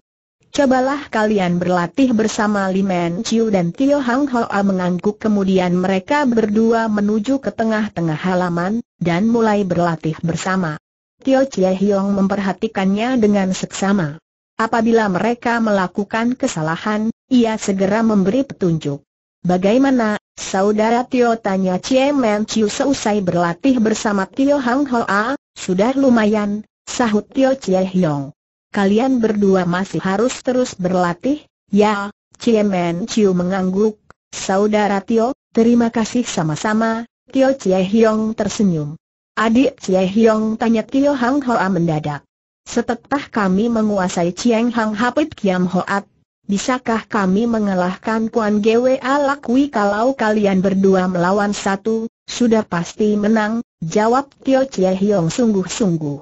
Cobalah kalian berlatih bersama. Li Man Chiu dan Tio Hang Hoa mengangguk, kemudian mereka berdua menuju ke tengah-tengah halaman dan mulai berlatih bersama. Tio Chie Hiong memperhatikannya dengan seksama. Apabila mereka melakukan kesalahan, ia segera memberi petunjuk. Bagaimana, saudara Tio, tanya Chie Man Chiu seusai berlatih bersama Tio Hang Hoa. Sudah lumayan, sahut Tio Chie Hiong. Kalian berdua masih harus terus berlatih, ya? Chie Man Chiu mengangguk. Saudara Tio, terima kasih sama-sama. Tio Chie Hiong tersenyum. Adik Chie Hiong, tanya Tio Hang Hoa mendadak. Setelah kami menguasai Chiang Hang Hapit Kiam Hoat, bisakah kami mengalahkan Kuan Gwa Lakwi? Kalau kalian berdua melawan satu, sudah pasti menang, jawab Tio Chie Hiong sungguh-sungguh.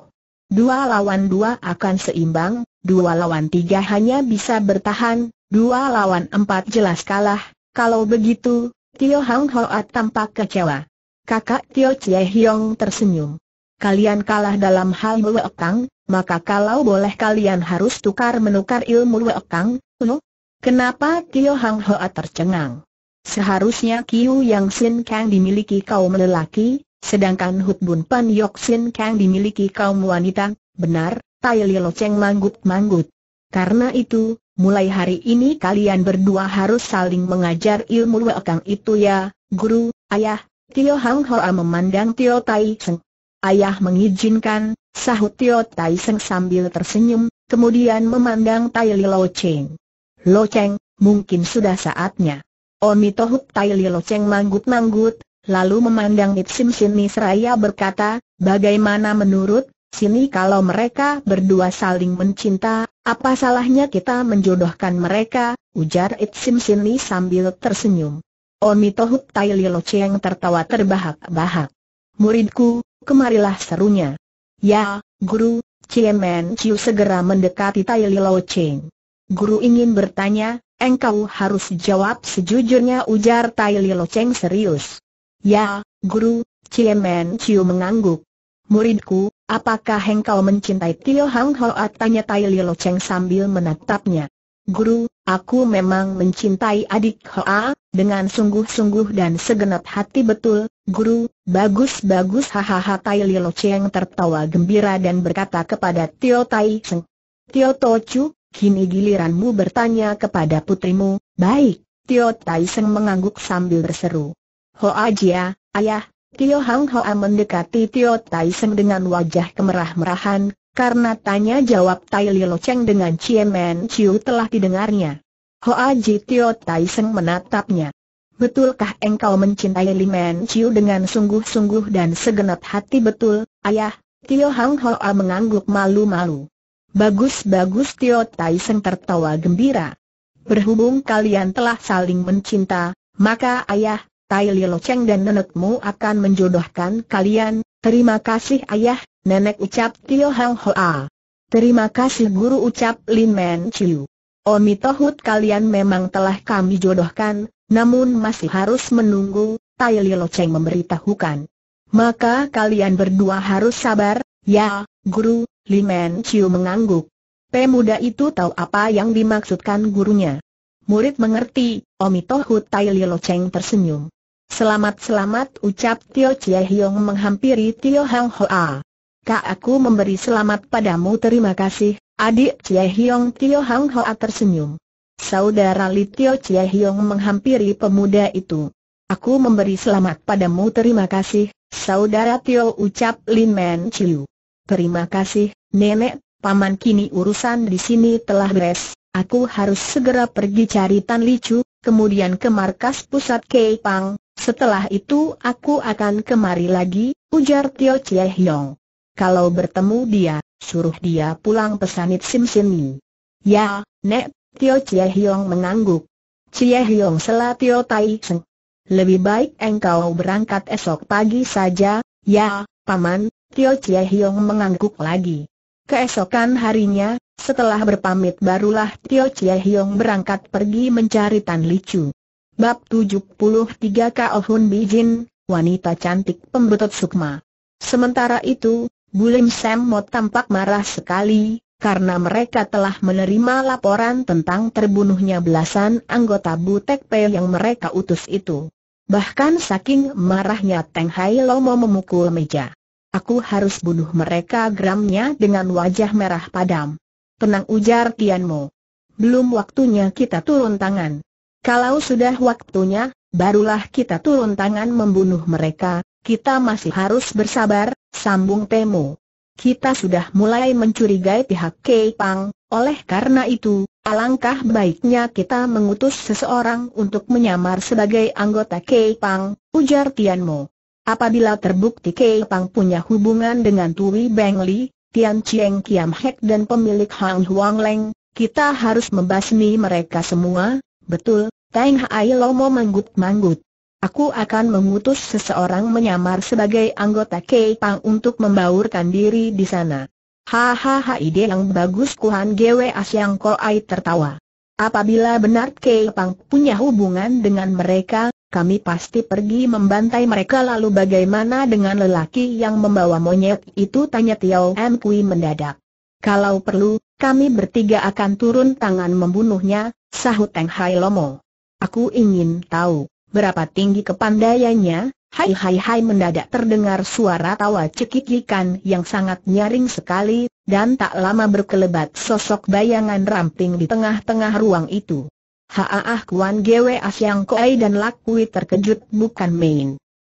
Dua lawan dua akan seimbang, dua lawan tiga hanya bisa bertahan, dua lawan empat jelas kalah. Kalau begitu, Tio Hang Hoa tampak kecewa. Kakak Tio Chie Hiong tersenyum. Kalian kalah dalam hal wekang, maka kalau boleh kalian harus tukar menukar ilmu wekang. Loh, kenapa? Tio Hang Hoa tercengang. Seharusnya Kiu Yang Sin Kang dimiliki kaum lelaki, sedangkan Hut Bun Pan Yok Sin Kang dimiliki kaum wanita. Benar, Tai Lilo Cheng manggut-manggut. Karena itu, mulai hari ini kalian berdua harus saling mengajar ilmu wekang itu ya, guru, ayah. Tio Hang Hoa memandang Tio Tai Seng. Ayah mengizinkan, sahut Tio Tai Seng sambil tersenyum, kemudian memandang Tai Lilo Cheng. Lo Cheng, mungkin sudah saatnya. Omitohut, Tai Lilo Cheng manggut-manggut, lalu memandang It Sim Sin Ni seraya berkata, bagaimana menurut Sini kalau mereka berdua saling mencinta, apa salahnya kita menjodohkan mereka? Ujar It Sim Sin Ni sambil tersenyum. Omitohut, Tai Lilo Cheng tertawa terbahak-bahak. Muridku, kemarilah, serunya. Ya, guru. Chie Man Chiu segera mendekati Tai Lilo Cheng. Guru ingin bertanya, engkau harus jawab sejujurnya, ujar Tai Lilo Cheng serius. Ya, guru. Chie Man Chiu mengangguk. Muridku, apakah engkau mencintai Tio Hang Hoa? Tanya Tai Lilo Cheng sambil menatapnya. Guru, aku memang mencintai adik Hoa dengan sungguh-sungguh dan segenap hati. Betul, guru, bagus-bagus, hahaha. Tai Lilo Cheng tertawa gembira dan berkata kepada Tio Tai Seng, Tio Tocu, kini giliranmu bertanya kepada putrimu. Baik, Tio Tai Seng mengangguk sambil berseru. Hoa Jia, ayah. Tio Hang Hoa mendekati Tio Tai Seng dengan wajah kemerah-merahan, karena tanya jawab Tai Lilo Cheng dengan Chie Man Chiu telah didengarnya. Hoa Ji, Tio Tai Seng menatapnya. Betulkah engkau mencintai Li Man Chiu dengan sungguh-sungguh dan segenap hati? Betul, ayah. Tio Hang Hoa mengangguk malu-malu. Bagus-bagus, Tio Tai Seng tertawa gembira. Berhubung kalian telah saling mencinta, maka ayah, Tai Lilo Cheng dan nenekmu akan menjodohkan kalian. Terima kasih ayah, nenek, ucap Tio Hang Hoa. Terima kasih guru, ucap Li Man Chiu. Omitohut, kalian memang telah kami jodohkan, namun masih harus menunggu, Tai Lilo Cheng memberitahukan. Maka kalian berdua harus sabar, ya, guru. Li Man Chiu mengangguk. Pemuda itu tahu apa yang dimaksudkan gurunya. Murid mengerti, Omitohut. Tai Lilo Cheng tersenyum. Selamat-selamat, ucap Tio Chie Hiong menghampiri Tio Hang Hoa. Kak, aku memberi selamat padamu. Terima kasih, adik Chie Hiong. Tio Hang Hoa tersenyum. Saudara Li, Tio Chie Hiong menghampiri pemuda itu. Aku memberi selamat padamu. Terima kasih, Saudara Tio, ucap Lin Men Chiu. Terima kasih, Nenek. Paman, kini urusan di sini telah beres. Aku harus segera pergi cari Tan Licu, kemudian ke markas pusat Keipang. Setelah itu aku akan kemari lagi, ujar Tio Chie Hiong. Kalau bertemu dia, suruh dia pulang, pesanit Sim Simi. Ya, Nek. Tio Chie Hiong mengangguk. Chie Hiong sela Tio Tai Seng. Lebih baik engkau berangkat esok pagi saja. Ya, Paman. Tio Chie Hiong mengangguk lagi. Keesokan harinya, setelah berpamit, barulah Tio Chie Hiong berangkat pergi mencari Tan Licu. Bab tujuh puluh tiga Kao Hun Bijin, wanita cantik pembetut sukma. Sementara itu, Bulim Sam Mo tampak marah sekali, karena mereka telah menerima laporan tentang terbunuhnya belasan anggota Butek P yang mereka utus itu. Bahkan saking marahnya Teng Hai Lomo memukul meja. Aku harus bunuh mereka, geramnya dengan wajah merah padam. Tenang, ujar Tian Mo. Belum waktunya kita turun tangan. Kalau sudah waktunya, barulah kita turun tangan membunuh mereka. Kita masih harus bersabar, sambung Temo. Kita sudah mulai mencurigai pihak Keipang, oleh karena itu, alangkah baiknya kita mengutus seseorang untuk menyamar sebagai anggota Keipang, ujar Tian Mo. Apabila terbukti Keipang punya hubungan dengan Tui Beng Li, Tian Cheng Kiam Hek dan pemilik Hang Huang Leng, kita harus membasmi mereka semua. Betul, Teng Hai Lomo manggut-manggut. Aku akan mengutus seseorang menyamar sebagai anggota Keipang untuk membaurkan diri di sana. Hahaha, ide yang bagus, Kuan Gwe Asyang Koai tertawa. Apabila benar Keipang punya hubungan dengan mereka, kami pasti pergi membantai mereka. Lalu bagaimana dengan lelaki yang membawa monyet itu, tanya Tio M Kui mendadak. Kalau perlu, kami bertiga akan turun tangan membunuhnya, sahut Teng Hai Lomo. Aku ingin tahu berapa tinggi kepandaiannya. Hai hai hai, mendadak terdengar suara tawa cekikikan yang sangat nyaring sekali, dan tak lama berkelebat sosok bayangan ramping di tengah-tengah ruang itu. Haah, Kuan Gwe Asyang Koai dan Lakui terkejut bukan main.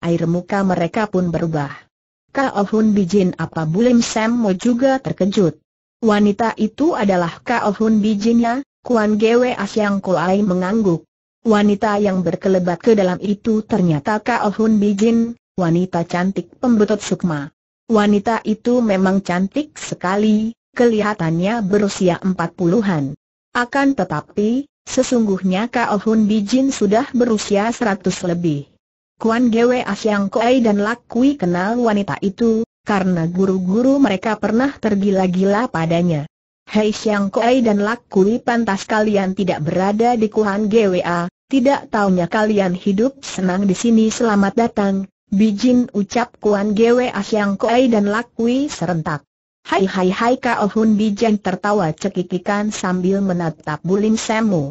Air muka mereka pun berubah. Kao Hun Bijin, apa Bulim Sam Mo juga terkejut. Wanita itu adalah Kao Hun Bijinnya, Kuan Gwe Asyang Koai mengangguk. Wanita yang berkelebat ke dalam itu ternyata Kao Hun Bijin, wanita cantik pembetut sukma. Wanita itu memang cantik sekali, kelihatannya berusia empat puluhan. Akan tetapi, sesungguhnya Kao Hun Bijin sudah berusia seratus lebih. Kuan Gwe Asyang Koai dan Lakui kenal wanita itu, karena guru-guru mereka pernah tergila-gila padanya. Hei, Siang Koai dan Lakui, pantas kalian tidak berada di Kuan Gwa. Tidak taunya kalian hidup senang di sini. Selamat datang, Bijin, ucap Kuan Gwa Siang Koai dan Lakui serentak. Hai hai hai, Kao Hun Bijin tertawa cekikikan sambil menatap Bulim Sam Mo.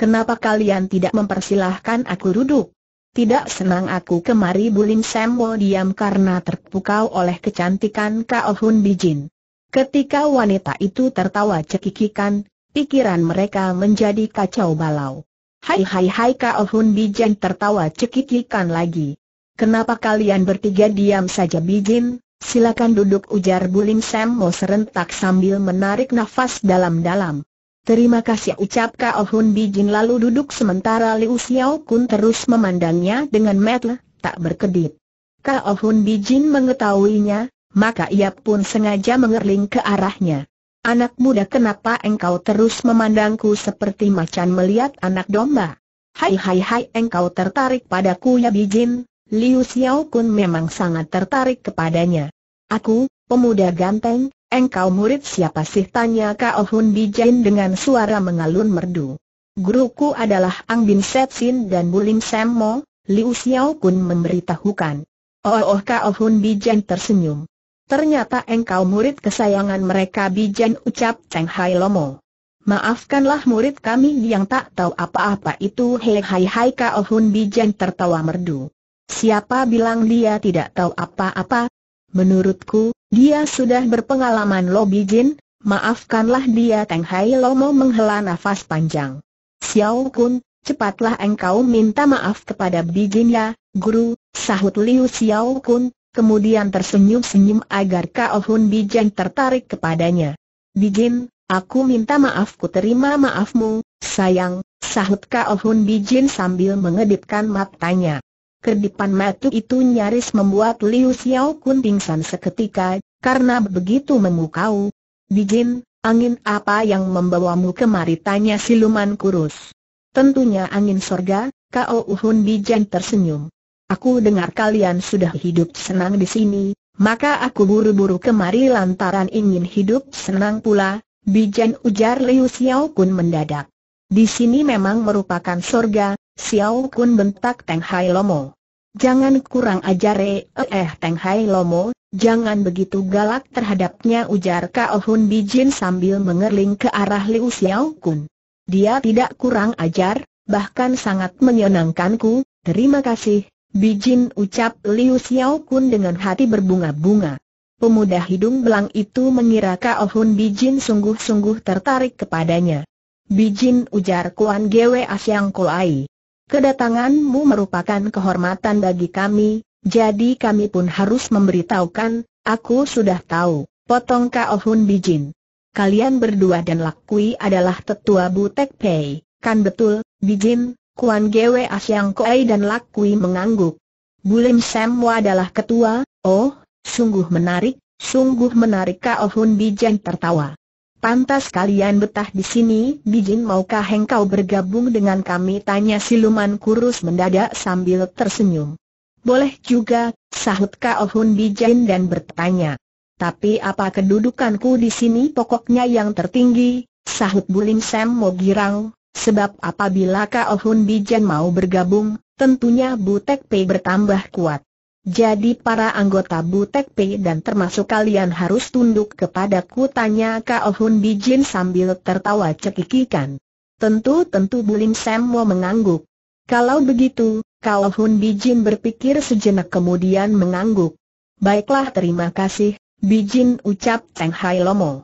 Kenapa kalian tidak mempersilahkan aku duduk? Tidak senang aku kemari. Bulim Sam Mo diam karena terpukau oleh kecantikan Kao Hun Bijin. Ketika wanita itu tertawa cekikikan, pikiran mereka menjadi kacau balau. Hai hai hai, Kao Hun Bijin tertawa cekikikan lagi. Kenapa kalian bertiga diam saja? Bijin, silakan duduk, ujar Bulim Sam Mo serentak sambil menarik nafas dalam-dalam. Terima kasih, ucap Kao Hun Bijin lalu duduk, sementara Liu Xiao Kun terus memandangnya dengan mata tak berkedip. Kao Hun Bijin mengetahuinya, maka ia pun sengaja mengerling ke arahnya. Anak muda, kenapa engkau terus memandangku seperti macan melihat anak domba? Hai hai hai, engkau tertarik padaku ya, Bijin? Liu Xiao Kun memang sangat tertarik kepadanya. Aku, pemuda ganteng, engkau murid siapa sih, tanya Kao Hun Bijin dengan suara mengalun merdu. Guruku adalah Ang Bin Setsin dan Bulim Sam Mo, Liu Xiao Kun memberitahukan. Oh oh, Kao Hun Bijin tersenyum. Ternyata engkau murid kesayangan mereka, Bijin, ucap Teng Hai Lomo. Maafkanlah murid kami yang tak tahu apa-apa itu. Hei hai hai, Kao Hun Bijin tertawa merdu. Siapa bilang dia tidak tahu apa-apa? Menurutku, dia sudah berpengalaman lo, Bijin. Maafkanlah dia. Teng Hai Lomo menghela nafas panjang. Xiao Kun, cepatlah engkau minta maaf kepada Bijin ya, guru, sahut Liu Xiao Kun. kemudian tersenyum-senyum agar Kao Hun Bijin tertarik kepadanya. "Bijin, aku minta maaf, ku terima maafmu, sayang," sahut Kao Hun Bijin sambil mengedipkan matanya. Kedipan mata itu nyaris membuat Liu Xiao Kun pingsan seketika, karena begitu memukau. "Bijin, angin apa yang membawamu kemari?" tanya siluman kurus. "Tentunya angin sorga," Kao Hun Bijin tersenyum. "Aku dengar kalian sudah hidup senang di sini, maka aku buru-buru kemari lantaran ingin hidup senang pula." "Bijin," ujar Liu Xiao Kun mendadak. "Di sini memang merupakan sorga, Xiao Kun," bentak Teng Hai Lomo. "Jangan kurang ajar eh, eh Teng Hai Lomo, jangan begitu galak terhadapnya," ujar Kao Hun Bijin sambil mengerling ke arah Liu Xiao Kun. "Dia tidak kurang ajar, bahkan sangat menyenangkanku." "Terima kasih, Bijin," ucap Liu Xiao Kun dengan hati berbunga-bunga. Pemuda hidung belang itu mengira Kao Hun Bijin sungguh-sungguh tertarik kepadanya. "Bijin," ujar Kuan Gwe Asyang Koai, "kedatanganmu merupakan kehormatan bagi kami, jadi kami pun harus memberitahukan." "Aku sudah tahu," potong Kao Hun Bijin. "Kalian berdua dan Lakui adalah tetua Butek Pei, kan betul, Bijin?" Kuan Gwe Asyang Koai dan Lakui mengangguk. "Bulim Semwo adalah ketua." "Oh, sungguh menarik, sungguh menarik," Kao Hun Bijin tertawa. "Pantas kalian betah di sini." "Bijin, maukah engkau bergabung dengan kami?" tanya siluman kurus mendadak sambil tersenyum. "Boleh juga," sahut Kao Hun Bijin dan bertanya, "Tapi apa kedudukanku di sini?" "Pokoknya yang tertinggi," sahut Bulim Semwo girang, sebab apabila Kao Hun Bijin mau bergabung, tentunya Butek Pei bertambah kuat. "Jadi para anggota Butek Pei dan termasuk kalian harus tunduk kepadaku?" tanya Kao Hun Bijin sambil tertawa cekikikan. "Tentu, tentu," Bulim Semwo mengangguk. "Kalau begitu," Kao Hun Bijin berpikir sejenak kemudian mengangguk. "Baiklah, terima kasih, Bijin," ucap Teng Hai Lomo.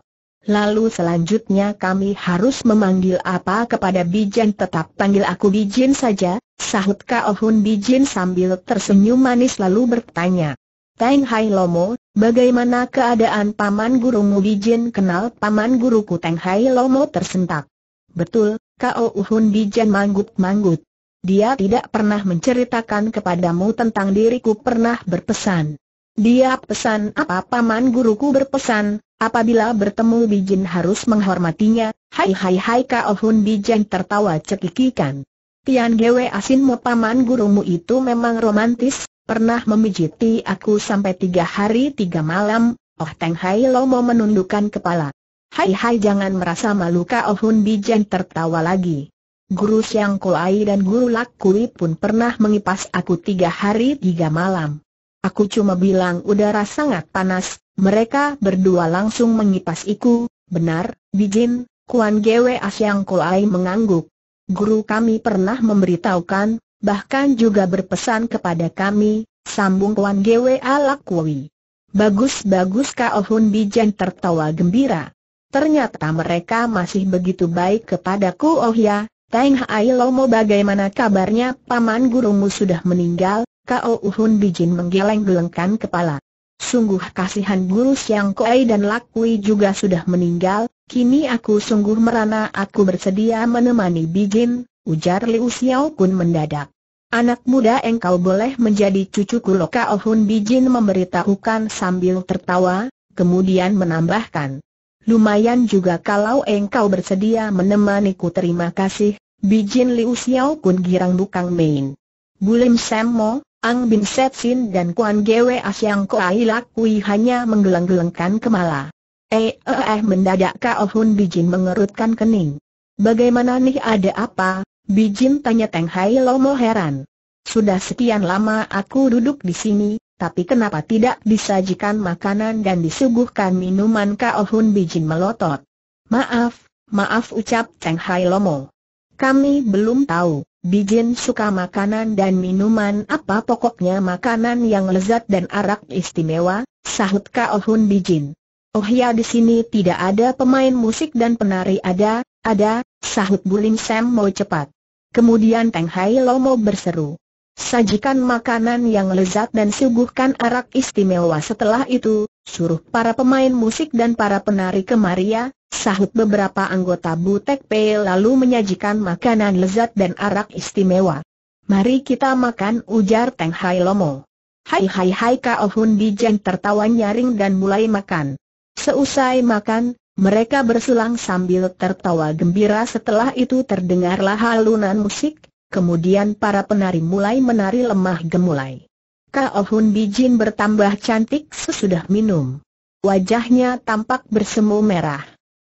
"Lalu selanjutnya kami harus memanggil apa kepada Bijin?" "Tetap panggil aku Bijin saja," sahut Kao Hun Bijin sambil tersenyum manis lalu bertanya, "Teng Hai Lomo, bagaimana keadaan paman gurumu?" "Bijin kenal paman guruku?" Teng Hai Lomo tersentak. "Betul," Kao Hun Bijin manggut-manggut. "Dia tidak pernah menceritakan kepadamu tentang diriku?" "Pernah berpesan." "Dia pesan apa?" "Paman guruku berpesan, apabila bertemu Bijin harus menghormatinya." "Hai hai hai," Kao Hun Bijin tertawa cekikikan. "Tian Gwe Asin Mo, paman gurumu itu memang romantis, pernah memijiti aku sampai tiga hari tiga malam." "Oh," Teng Hai Lomo menundukkan kepala. "Hai hai, jangan merasa malu," Kao Hun Bijin tertawa lagi. "Guru Siang Koai dan Guru Lakui pun pernah mengipas aku tiga hari tiga malam. Aku cuma bilang udara sangat panas, mereka berdua langsung mengipas iku." "Benar, Bijin," Kuan Gwe Asyang Koai mengangguk. "Guru kami pernah memberitahukan, bahkan juga berpesan kepada kami," sambung Kuan Gwe Lakui. "Bagus-bagus," Kao Hun Bijin tertawa gembira. "Ternyata mereka masih begitu baik kepadaku." "Oh ya, Teng Hai Lomo, bagaimana kabarnya paman gurumu sudah meninggal?" Kao Hun Bijin menggeleng-gelengkan kepala. "Sungguh kasihan, Guru Siang Koai dan Lakui juga sudah meninggal, kini aku sungguh merana." "Aku bersedia menemani Bijin," ujar Liu Xiao Kun mendadak. "Anak muda, engkau boleh menjadi cucuku loh," Kao Hun Bijin memberitahukan sambil tertawa, kemudian menambahkan, "Lumayan juga kalau engkau bersedia menemaniku." "Terima kasih, Bijin," Liu Xiao Kun girang bukan main. Bulim Semwo, Ang Bin Setsin dan Kuan Gwe Asyang Koai Lakui hanya menggeleng-gelengkan kepala. Eh eh eh mendadak Kao Hun Bijin mengerutkan kening. "Bagaimana nih, ada apa, Bijin?" tanya Teng Hai Lomo heran. "Sudah sekian lama aku duduk di sini, tapi kenapa tidak disajikan makanan dan disuguhkan minuman?" Kao Hun Bijin melotot. "Maaf, maaf," ucap Teng Hai Lomo. "Kami belum tahu Bijin suka makanan dan minuman apa." "Pokoknya makanan yang lezat dan arak istimewa," sahut Kao Hun Bijin. "Oh ya, di sini tidak ada pemain musik dan penari?" "Ada, ada," sahut Bulim Semwo cepat. Kemudian Teng Hai Lomo berseru, Sajikan makanan yang lezat dan suguhkan arak istimewa. Setelah itu, suruh para pemain musik dan para penari kemari ya, sahut beberapa anggota Butek P lalu menyajikan makanan lezat dan arak istimewa. Mari kita makan, ujar Teng Hai Lomo. Hai hai hai, Kao Hun Bijeng tertawa nyaring dan mulai makan. Seusai makan, mereka bersulang sambil tertawa gembira. Setelah itu terdengarlah halunan musik. Kemudian para penari mulai menari lemah gemulai. Kao Hun Bijin bertambah cantik sesudah minum. Wajahnya tampak bersemu merah.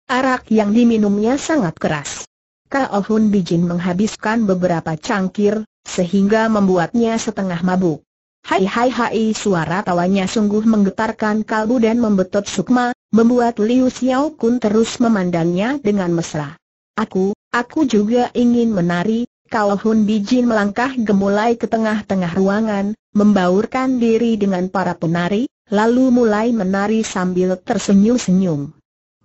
Arak yang diminumnya sangat keras. Kao Hun Bijin menghabiskan beberapa cangkir, sehingga membuatnya setengah mabuk. Hai hai hai, suara tawanya sungguh menggetarkan kalbu dan membetot sukma, membuat Liu Xiao Kun terus memandangnya dengan mesra. Aku, aku juga ingin menari. Kao Hun Bijin melangkah gemulai ke tengah-tengah ruangan, membaurkan diri dengan para penari, lalu mulai menari sambil tersenyum-senyum.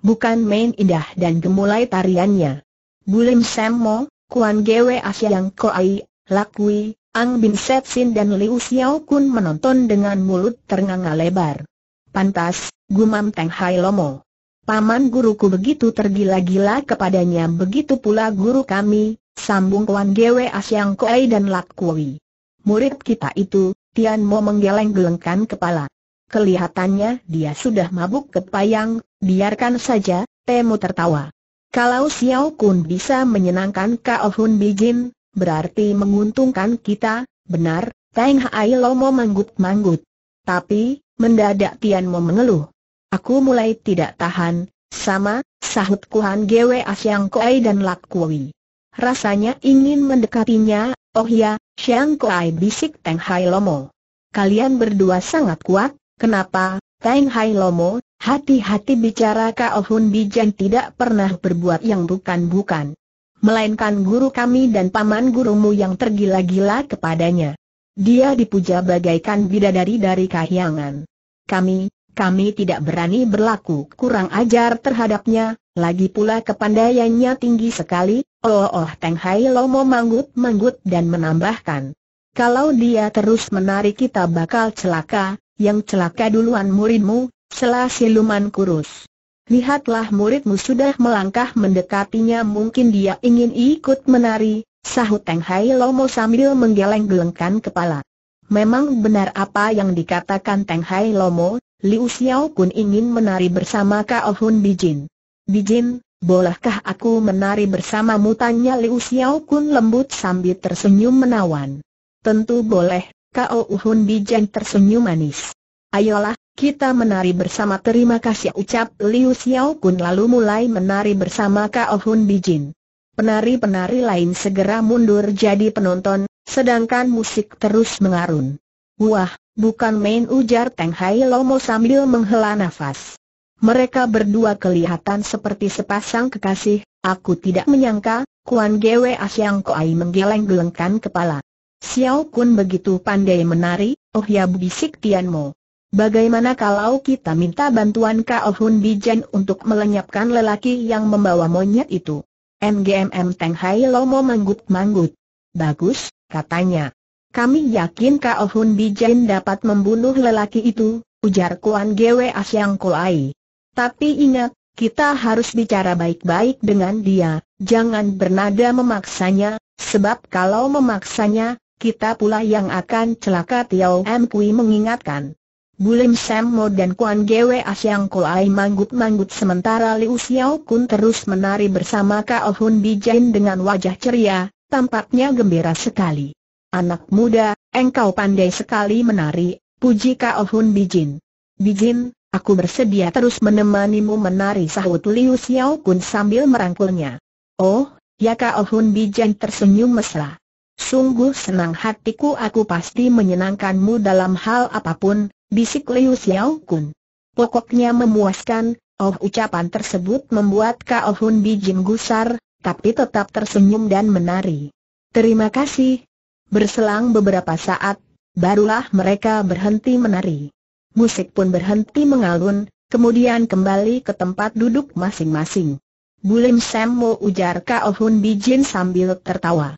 Bukan main indah dan gemulai tariannya. Bulim Semmo, Kuan Gwe Asyang Koai, Lakui, Ang Bin Setsin dan Liu Xiao Kun menonton dengan mulut ternganga lebar. Pantas, gumam Teng Hai Lomo. Paman guruku begitu tergila-gila kepadanya, begitu pula guru kami, sambung Kuan Gwe Asyang Koai dan Lakui. Murid kita itu, Tian Mo menggeleng-gelengkan kepala. Kelihatannya dia sudah mabuk kepayang, biarkan saja, Temu tertawa. Kalau Xiao Kun bisa menyenangkan Kao Hun Bijin, berarti menguntungkan kita, benar, Teng Hai Lomo manggut-manggut. Tapi, mendadak Tian Mo mengeluh. Aku mulai tidak tahan, sama, sahut Kuan Gwe Asyang Koai dan Lakui. Rasanya ingin mendekatinya. Oh ya, Siang Kuai, bisik Teng Hai Lomo. Kalian berdua sangat kuat. Kenapa, Teng Hai Lomo? Hati-hati bicara, Kao Hun Bijin tidak pernah berbuat yang bukan-bukan, melainkan guru kami dan paman gurumu yang tergila-gila kepadanya. Dia dipuja bagaikan bidadari dari kahyangan. Kami, kami tidak berani berlaku kurang ajar terhadapnya. Lagi pula kepandaiannya tinggi sekali. Oh oh, Teng Hai Lomo manggut-manggut dan menambahkan, kalau dia terus menari kita bakal celaka. Yang celaka duluan muridmu, Sela Siluman Kurus. Lihatlah muridmu sudah melangkah mendekatinya, mungkin dia ingin ikut menari, sahut Teng Hai Lomo sambil menggeleng-gelengkan kepala. Memang benar apa yang dikatakan Teng Hai Lomo, Liu Xiao Kun ingin menari bersama Kao Hun Bijin. Bijin, bolehkah aku menari bersamamu, tanya Liu Xiao Kun lembut sambil tersenyum menawan. Tentu boleh, Kao Hun Bijin tersenyum manis. Ayolah, kita menari bersama. Terima kasih, ucap Liu Xiao Kun lalu mulai menari bersama Kao Hun Bijin. Penari-penari lain segera mundur jadi penonton, sedangkan musik terus mengarun. Wah, bukan main, ujar Teng Hai Lomo sambil menghela nafas. Mereka berdua kelihatan seperti sepasang kekasih. Aku tidak menyangka, Kuan Gwe Asyang Koai menggeleng-gelengkan kepala. Xiao Kun begitu pandai menari. Oh ya, bisik Tian Mo. Bagaimana kalau kita minta bantuan Kao Hun Bijin untuk melenyapkan lelaki yang membawa monyet itu? M G M M, Teng Hai Lomo manggut-manggut. Bagus, katanya. Kami yakin Kao Hun Bijin dapat membunuh lelaki itu, ujar Kuan Gwe Asyang Koai. Tapi ingat, kita harus bicara baik-baik dengan dia, jangan bernada memaksanya, sebab kalau memaksanya, kita pula yang akan celaka, Tiao M Kui mengingatkan. Bulim Semmo dan Kuan Gwe Asyang Koai manggut-manggut sementara Liu Xiao Kun terus menari bersama Kao Hun Bijin dengan wajah ceria, tampaknya gembira sekali. Anak muda, engkau pandai sekali menari, puji Kao Hun Bijin. Bijin, aku bersedia terus menemanimu menari, sahut Liu Xiao Kun sambil merangkulnya. Oh, ya, Kao Hun Bijin tersenyum mesra. Sungguh senang hatiku, aku pasti menyenangkanmu dalam hal apapun, bisik Liu Xiao Kun. Pokoknya memuaskan. Oh, ucapan tersebut membuat Kao Hun Bijin gusar, tapi tetap tersenyum dan menari. Terima kasih. Berselang beberapa saat, barulah mereka berhenti menari. Musik pun berhenti mengalun, kemudian kembali ke tempat duduk masing-masing. Bulim Semmo, ujar Kao Hun Bijin sambil tertawa.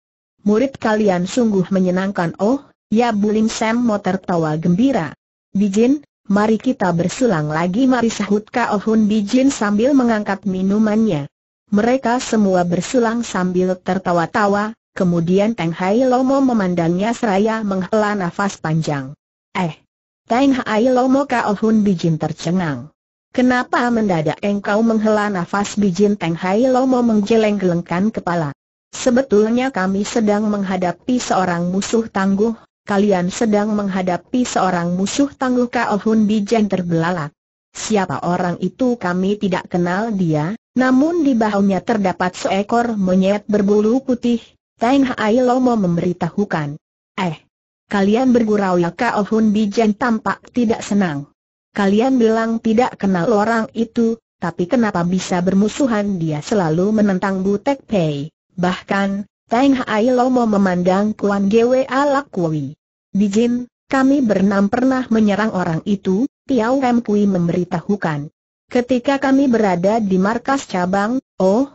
Murid kalian sungguh menyenangkan. Oh, Ya, Bulim Sam Mo tertawa gembira. Bijin, mari kita bersulang lagi, mari, sahut Kao Hun Bijin sambil mengangkat minumannya. Mereka semua bersulang sambil tertawa-tawa, kemudian Teng Hai Lomo memandangnya seraya menghela nafas panjang. Eh, Teng Hai Lomo, Kao Hun Bijin tercengang. Kenapa mendadak engkau menghela nafas? Bijin Teng Hai Lomo menggeleng-gelengkan kepala. Sebetulnya kami sedang menghadapi seorang musuh tangguh. Kalian sedang menghadapi seorang musuh tangguh. Kao Hun Bijin terbelalak. Siapa orang itu? Kami tidak kenal dia. Namun di bahunya terdapat seekor monyet berbulu putih. Teng Hai Lomo memberitahukan. Eh, kalian bergurau ya? Kao Hun Bijin tampak tidak senang. Kalian bilang tidak kenal orang itu, tapi kenapa bisa bermusuhan? Dia selalu menentang Butek Pei. Bahkan Teng Hai Lomo memandang Kuan Gwe Alak Kui. Bijin, kami bernam pernah menyerang orang itu, Tiao Ram Kui memberitahukan. Ketika kami berada di markas cabang. Oh,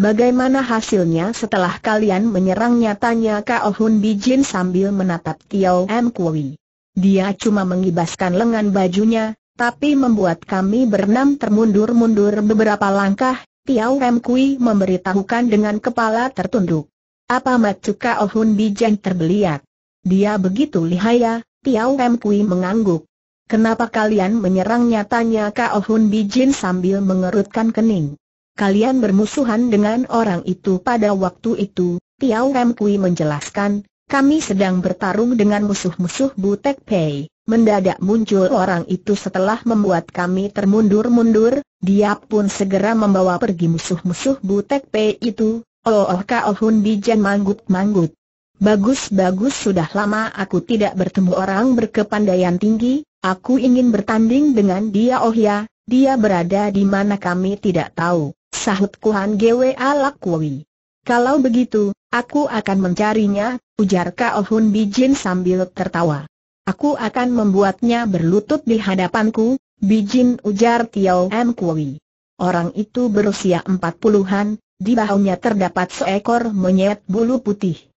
bagaimana hasilnya setelah kalian menyerangnya? Tanya Kao Hun Bijin sambil menatap Tiao Ram Kui. Dia cuma mengibaskan lengan bajunya, tapi membuat kami bernam termundur-mundur beberapa langkah. Tiao Ram Kui memberitahukan dengan kepala tertunduk. Apa maksud? Kao Hun Bijin terbeliak. Dia begitu lihaya? Tiao Ram Kui mengangguk. Kenapa kalian menyerangnya? Tanya Kao Hun Bijin sambil mengerutkan kening. Kalian bermusuhan dengan orang itu pada waktu itu? Tiao Ram Kui menjelaskan. Kami sedang bertarung dengan musuh-musuh Butek Pei. Mendadak muncul orang itu setelah membuat kami termundur-mundur. Dia pun segera membawa pergi musuh-musuh Butek Pei itu. Oh, oh, Kao Hun Bijin manggut-manggut. Bagus-bagus, sudah lama aku tidak bertemu orang berkepandaian tinggi. Aku ingin bertanding dengan dia. Oh ya, dia berada di mana kami tidak tahu, sahut Kuan Gwe Alak Kui. Kalau begitu, aku akan mencarinya, ujar Kao Hun Bijin sambil tertawa. Aku akan membuatnya berlutut di hadapanku. Bijin, ujar Tiao Ram Kui. Orang itu berusia empat puluhan. Di bahunya terdapat seekor monyet bulu putih.